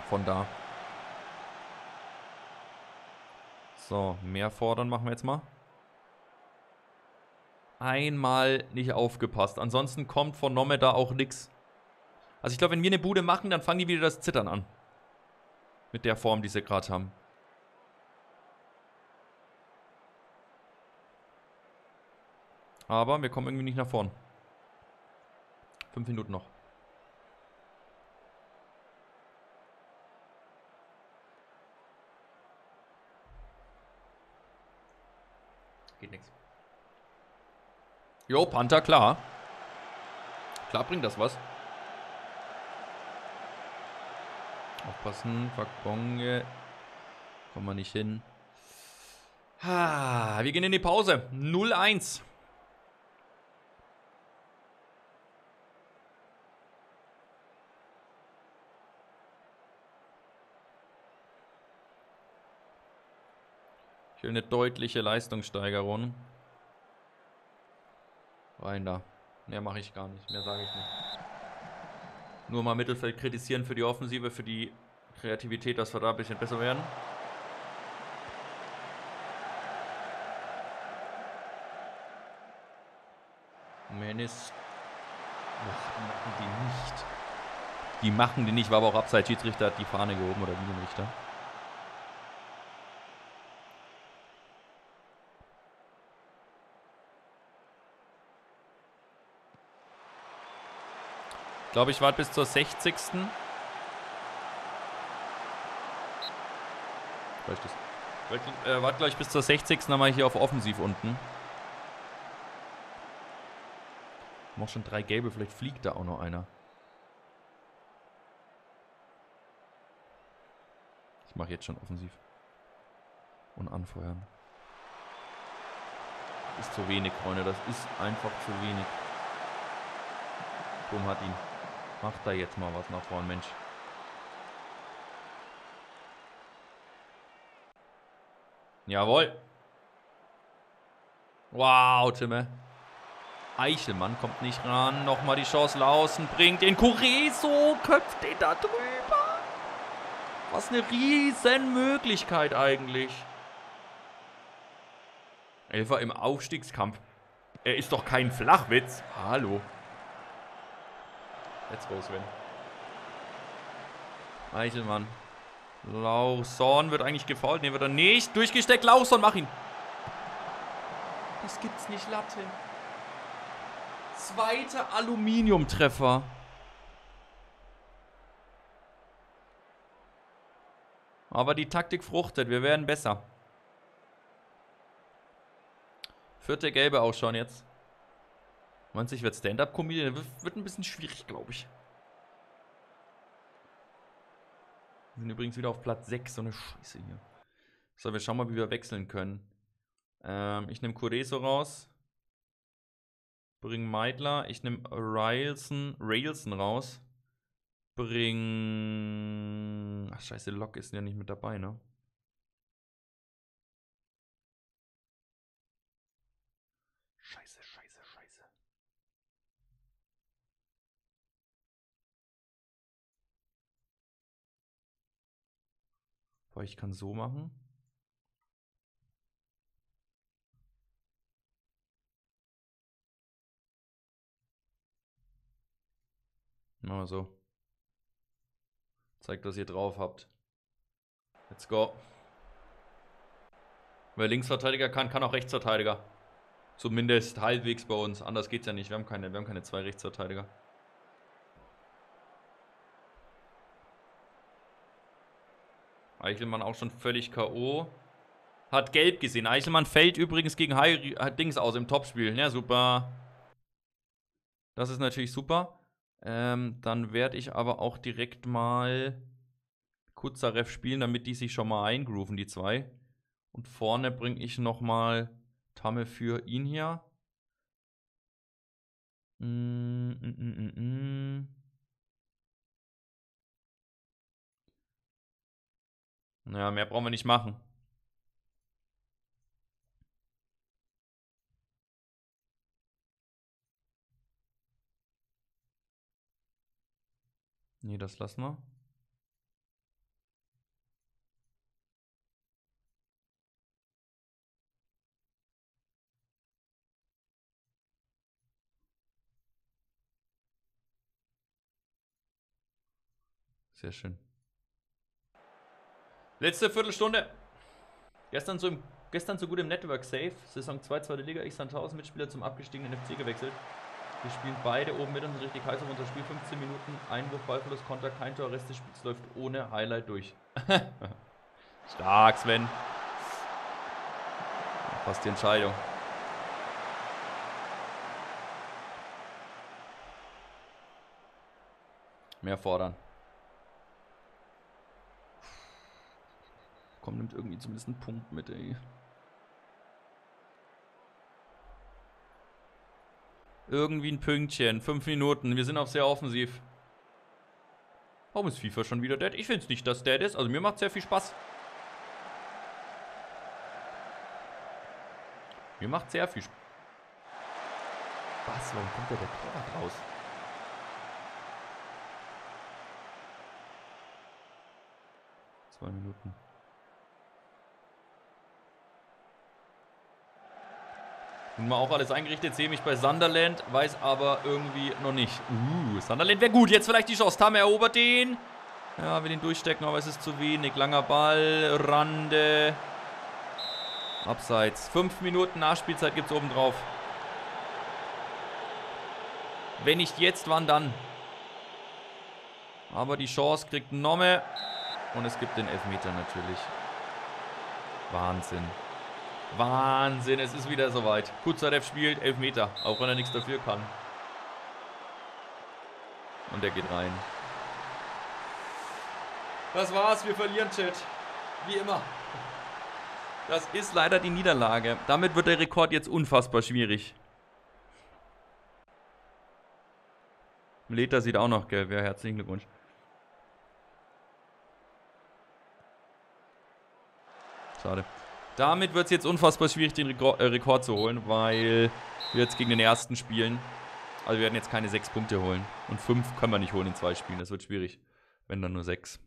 Von da. So, mehr fordern machen wir jetzt mal. Einmal nicht aufgepasst. Ansonsten kommt von Nomme da auch nichts. Also ich glaube, wenn wir eine Bude machen, dann fangen die wieder das Zittern an. Mit der Form, die sie gerade haben. Aber wir kommen irgendwie nicht nach vorn. 5 Minuten noch. Geht nichts. Jo, Panther, klar. Klar bringt das was. Aufpassen, Fakbonge. Kommen wir nicht hin. Ha, wir gehen in die Pause. 0-1. Ich will eine deutliche Leistungssteigerung. Rein da. Mehr mache ich gar nicht. Mehr sage ich nicht. Nur mal Mittelfeld kritisieren für die Offensive, für die Kreativität, dass wir da ein bisschen besser werden. Menis. Machen die nicht. Die machen die nicht, war aber auch abseits. Schiedsrichter hat die Fahne gehoben oder Linienrichter. Ich glaube, ich warte bis zur 60. Warte gleich bis zur 60. Dann mache ich hier auf Offensiv unten. Ich mache schon 3 Gelbe, vielleicht fliegt da auch noch einer. Ich mache jetzt schon Offensiv. Und anfeuern. Das ist zu wenig, Freunde. Das ist einfach zu wenig. Boom hat ihn. Macht da jetzt mal was nach vorn, Mensch. Jawohl. Wow, Timme. Eichelmann kommt nicht ran. Nochmal die Chance. Laursen bringt den Cureso. Köpft den da drüber. Was eine riesen Möglichkeit eigentlich. Elva im Aufstiegskampf. Er ist doch kein Flachwitz. Hallo. Let's go, Sven. Eichelmann. Laursen wird eigentlich gefault. Ne, wird er nicht. Durchgesteckt. Laursen, mach ihn. Das gibt's nicht, Latte. Zweiter Aluminiumtreffer. Aber die Taktik fruchtet. Wir werden besser. 4. Gelbe auch schon jetzt. Meinst du, ich werde Stand-Up-Comedian? Wird ein bisschen schwierig, glaube ich. Wir sind übrigens wieder auf Platz 6. So eine Scheiße hier. So, wir schauen mal, wie wir wechseln können. Ich nehme Cureso raus. Bring Meidler. Ich nehme Railson raus. Bring... Ach, scheiße, Lok ist ja nicht mit dabei, ne? Ich kann so machen. Machen wir so. Zeigt, was ihr drauf habt. Let's go. Wer Linksverteidiger kann auch Rechtsverteidiger. Zumindest halbwegs bei uns. Anders geht's ja nicht. Wir haben keine 2 Rechtsverteidiger. Eichelmann auch schon völlig K.O. Hat gelb gesehen. Eichelmann fällt übrigens gegen Dings aus im Topspiel. Ja, super. Das ist natürlich super. Dann werde ich aber auch direkt mal Kuzarev spielen, damit die sich schon mal eingrooven, die zwei. Und vorne bringe ich nochmal Tamme für ihn hier. Ja, mehr brauchen wir nicht machen. Nee, das lassen wir. Sehr schön. Letzte Viertelstunde. Gestern so gut im Network Save. Saison 2, zweite Liga. Ich 1000 Mitspieler zum abgestiegenen FC gewechselt. Wir spielen beide oben mit und sind richtig heiß auf unser Spiel. 15 Minuten, Einwurf, Ballverlust, Konter, kein Tor, Rest des Spiels läuft ohne Highlight durch. Stark, Sven. Fast die Entscheidung. Mehr fordern. Komm, nimmt irgendwie zumindest einen Punkt mit, ey. Irgendwie ein Pünktchen. 5 Minuten. Wir sind auch sehr offensiv. Warum ist FIFA schon wieder dead? Ich finde es nicht, dass dead ist. Also mir macht es sehr viel Spaß. Mir macht sehr viel Spaß. Was? Warum kommt da der Torwart raus? Zwei Minuten. Nun mal auch alles eingerichtet, sehe mich bei Sunderland, weiß aber irgendwie noch nicht. Sunderland wäre gut, jetzt vielleicht die Chance. Tamme erobert den. Ja, will den durchstecken, aber es ist zu wenig. Langer Ball, Rande. Abseits. 5 Minuten Nachspielzeit gibt es obendrauf. Wenn nicht jetzt, wann dann? Aber die Chance kriegt Nomme. Und es gibt den Elfmeter natürlich. Wahnsinn. Wahnsinn, es ist wieder soweit. Kuzarev spielt, 11 Meter, auch wenn er nichts dafür kann. Und der geht rein. Das war's, wir verlieren, Chat. Wie immer. Das ist leider die Niederlage. Damit wird der Rekord jetzt unfassbar schwierig. Leta sieht auch noch gelb. Ja, herzlichen Glückwunsch. Schade. Damit wird es jetzt unfassbar schwierig, den Rekord zu holen, weil wir jetzt gegen den ersten spielen. Also wir werden jetzt keine 6 Punkte holen. Und 5 können wir nicht holen in 2 Spielen. Das wird schwierig, wenn dann nur 6.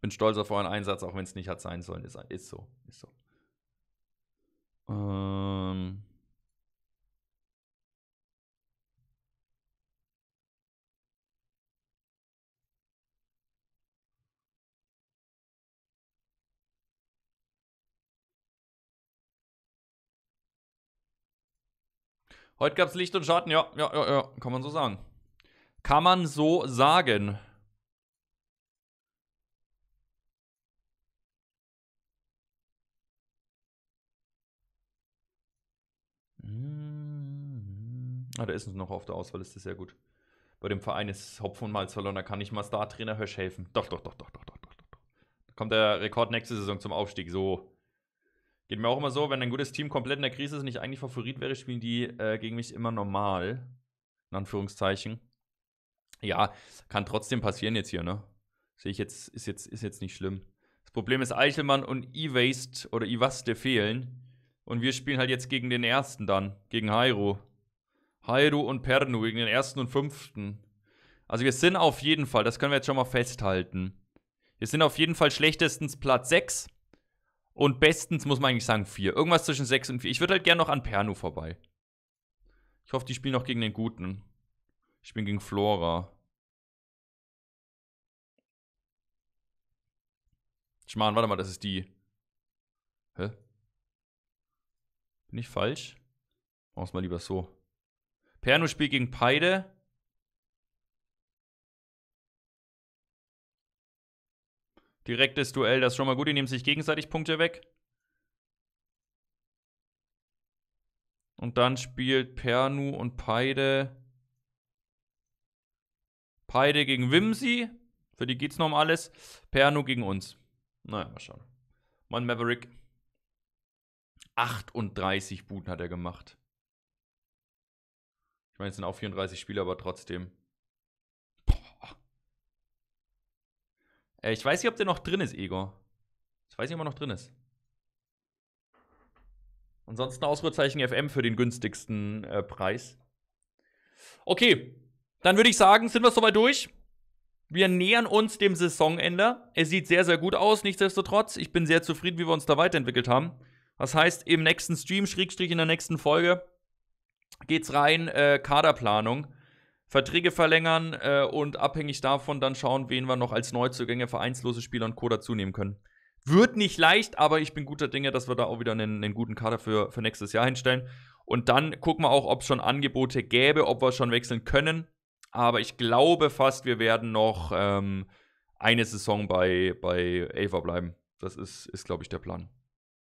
Bin stolz auf euren Einsatz, auch wenn es nicht hat sein sollen. Ist so, ist so. Heute gab es Licht und Schatten, ja, kann man so sagen. Kann man so sagen. Ah, der ist noch auf der Auswahlliste, sehr gut. Bei dem Verein ist Hopfen und Malz verloren, da kann ich mal Star-Trainer Hösch helfen. Doch. Da kommt der Rekord nächste Saison zum Aufstieg, so. Geht mir auch immer so, wenn ein gutes Team komplett in der Krise ist und ich eigentlich Favorit wäre, spielen die gegen mich immer normal. In Anführungszeichen. Ja, kann trotzdem passieren jetzt hier, ne? Sehe ich jetzt, ist jetzt nicht schlimm. Das Problem ist, Eichelmann und Evaste oder Evaste fehlen. Und wir spielen halt jetzt gegen den ersten dann, gegen Hiiu. Hiiu und Pärnu, gegen den ersten und fünften. Also wir sind auf jeden Fall, das können wir jetzt schon mal festhalten. Wir sind auf jeden Fall schlechtestens Platz 6. Und bestens muss man eigentlich sagen 4. Irgendwas zwischen 6 und 4. Ich würde halt gerne noch an Pärnu vorbei. Ich hoffe, die spielen noch gegen den Guten. Ich spiele gegen Flora. Schmarrn, warte mal, das ist die. Hä? Bin ich falsch? Mach's mal lieber so. Pärnu spielt gegen Paide. Direktes Duell, das ist schon mal gut. Die nehmen sich gegenseitig Punkte weg. Und dann spielt Pärnu und Paide. Paide gegen Wimsi. Für die geht's noch um alles. Pärnu gegen uns. Naja, mal schauen. Mann Maverick. 38 Buden hat er gemacht. Ich meine, es sind auch 34 Spiele, aber trotzdem. Ich weiß nicht, ob der noch drin ist, Igor. Ich weiß nicht, ob er noch drin ist. Ansonsten Ausrufezeichen FM für den günstigsten Preis. Okay, dann würde ich sagen, sind wir soweit durch. Wir nähern uns dem Saisonende. Es sieht sehr, sehr gut aus, nichtsdestotrotz. Ich bin sehr zufrieden, wie wir uns da weiterentwickelt haben. Das heißt, im nächsten Stream, Schrägstrich in der nächsten Folge, geht's rein, Kaderplanung, Verträge verlängern und abhängig davon dann schauen, wen wir noch als Neuzugänge, vereinslose Spieler und Co. dazu nehmen können. Wird nicht leicht, aber ich bin guter Dinge, dass wir da auch wieder einen guten Kader für nächstes Jahr hinstellen. Und dann gucken wir auch, ob es schon Angebote gäbe, ob wir schon wechseln können. Aber ich glaube fast, wir werden noch eine Saison bei Elva bleiben. Das ist glaube ich, der Plan.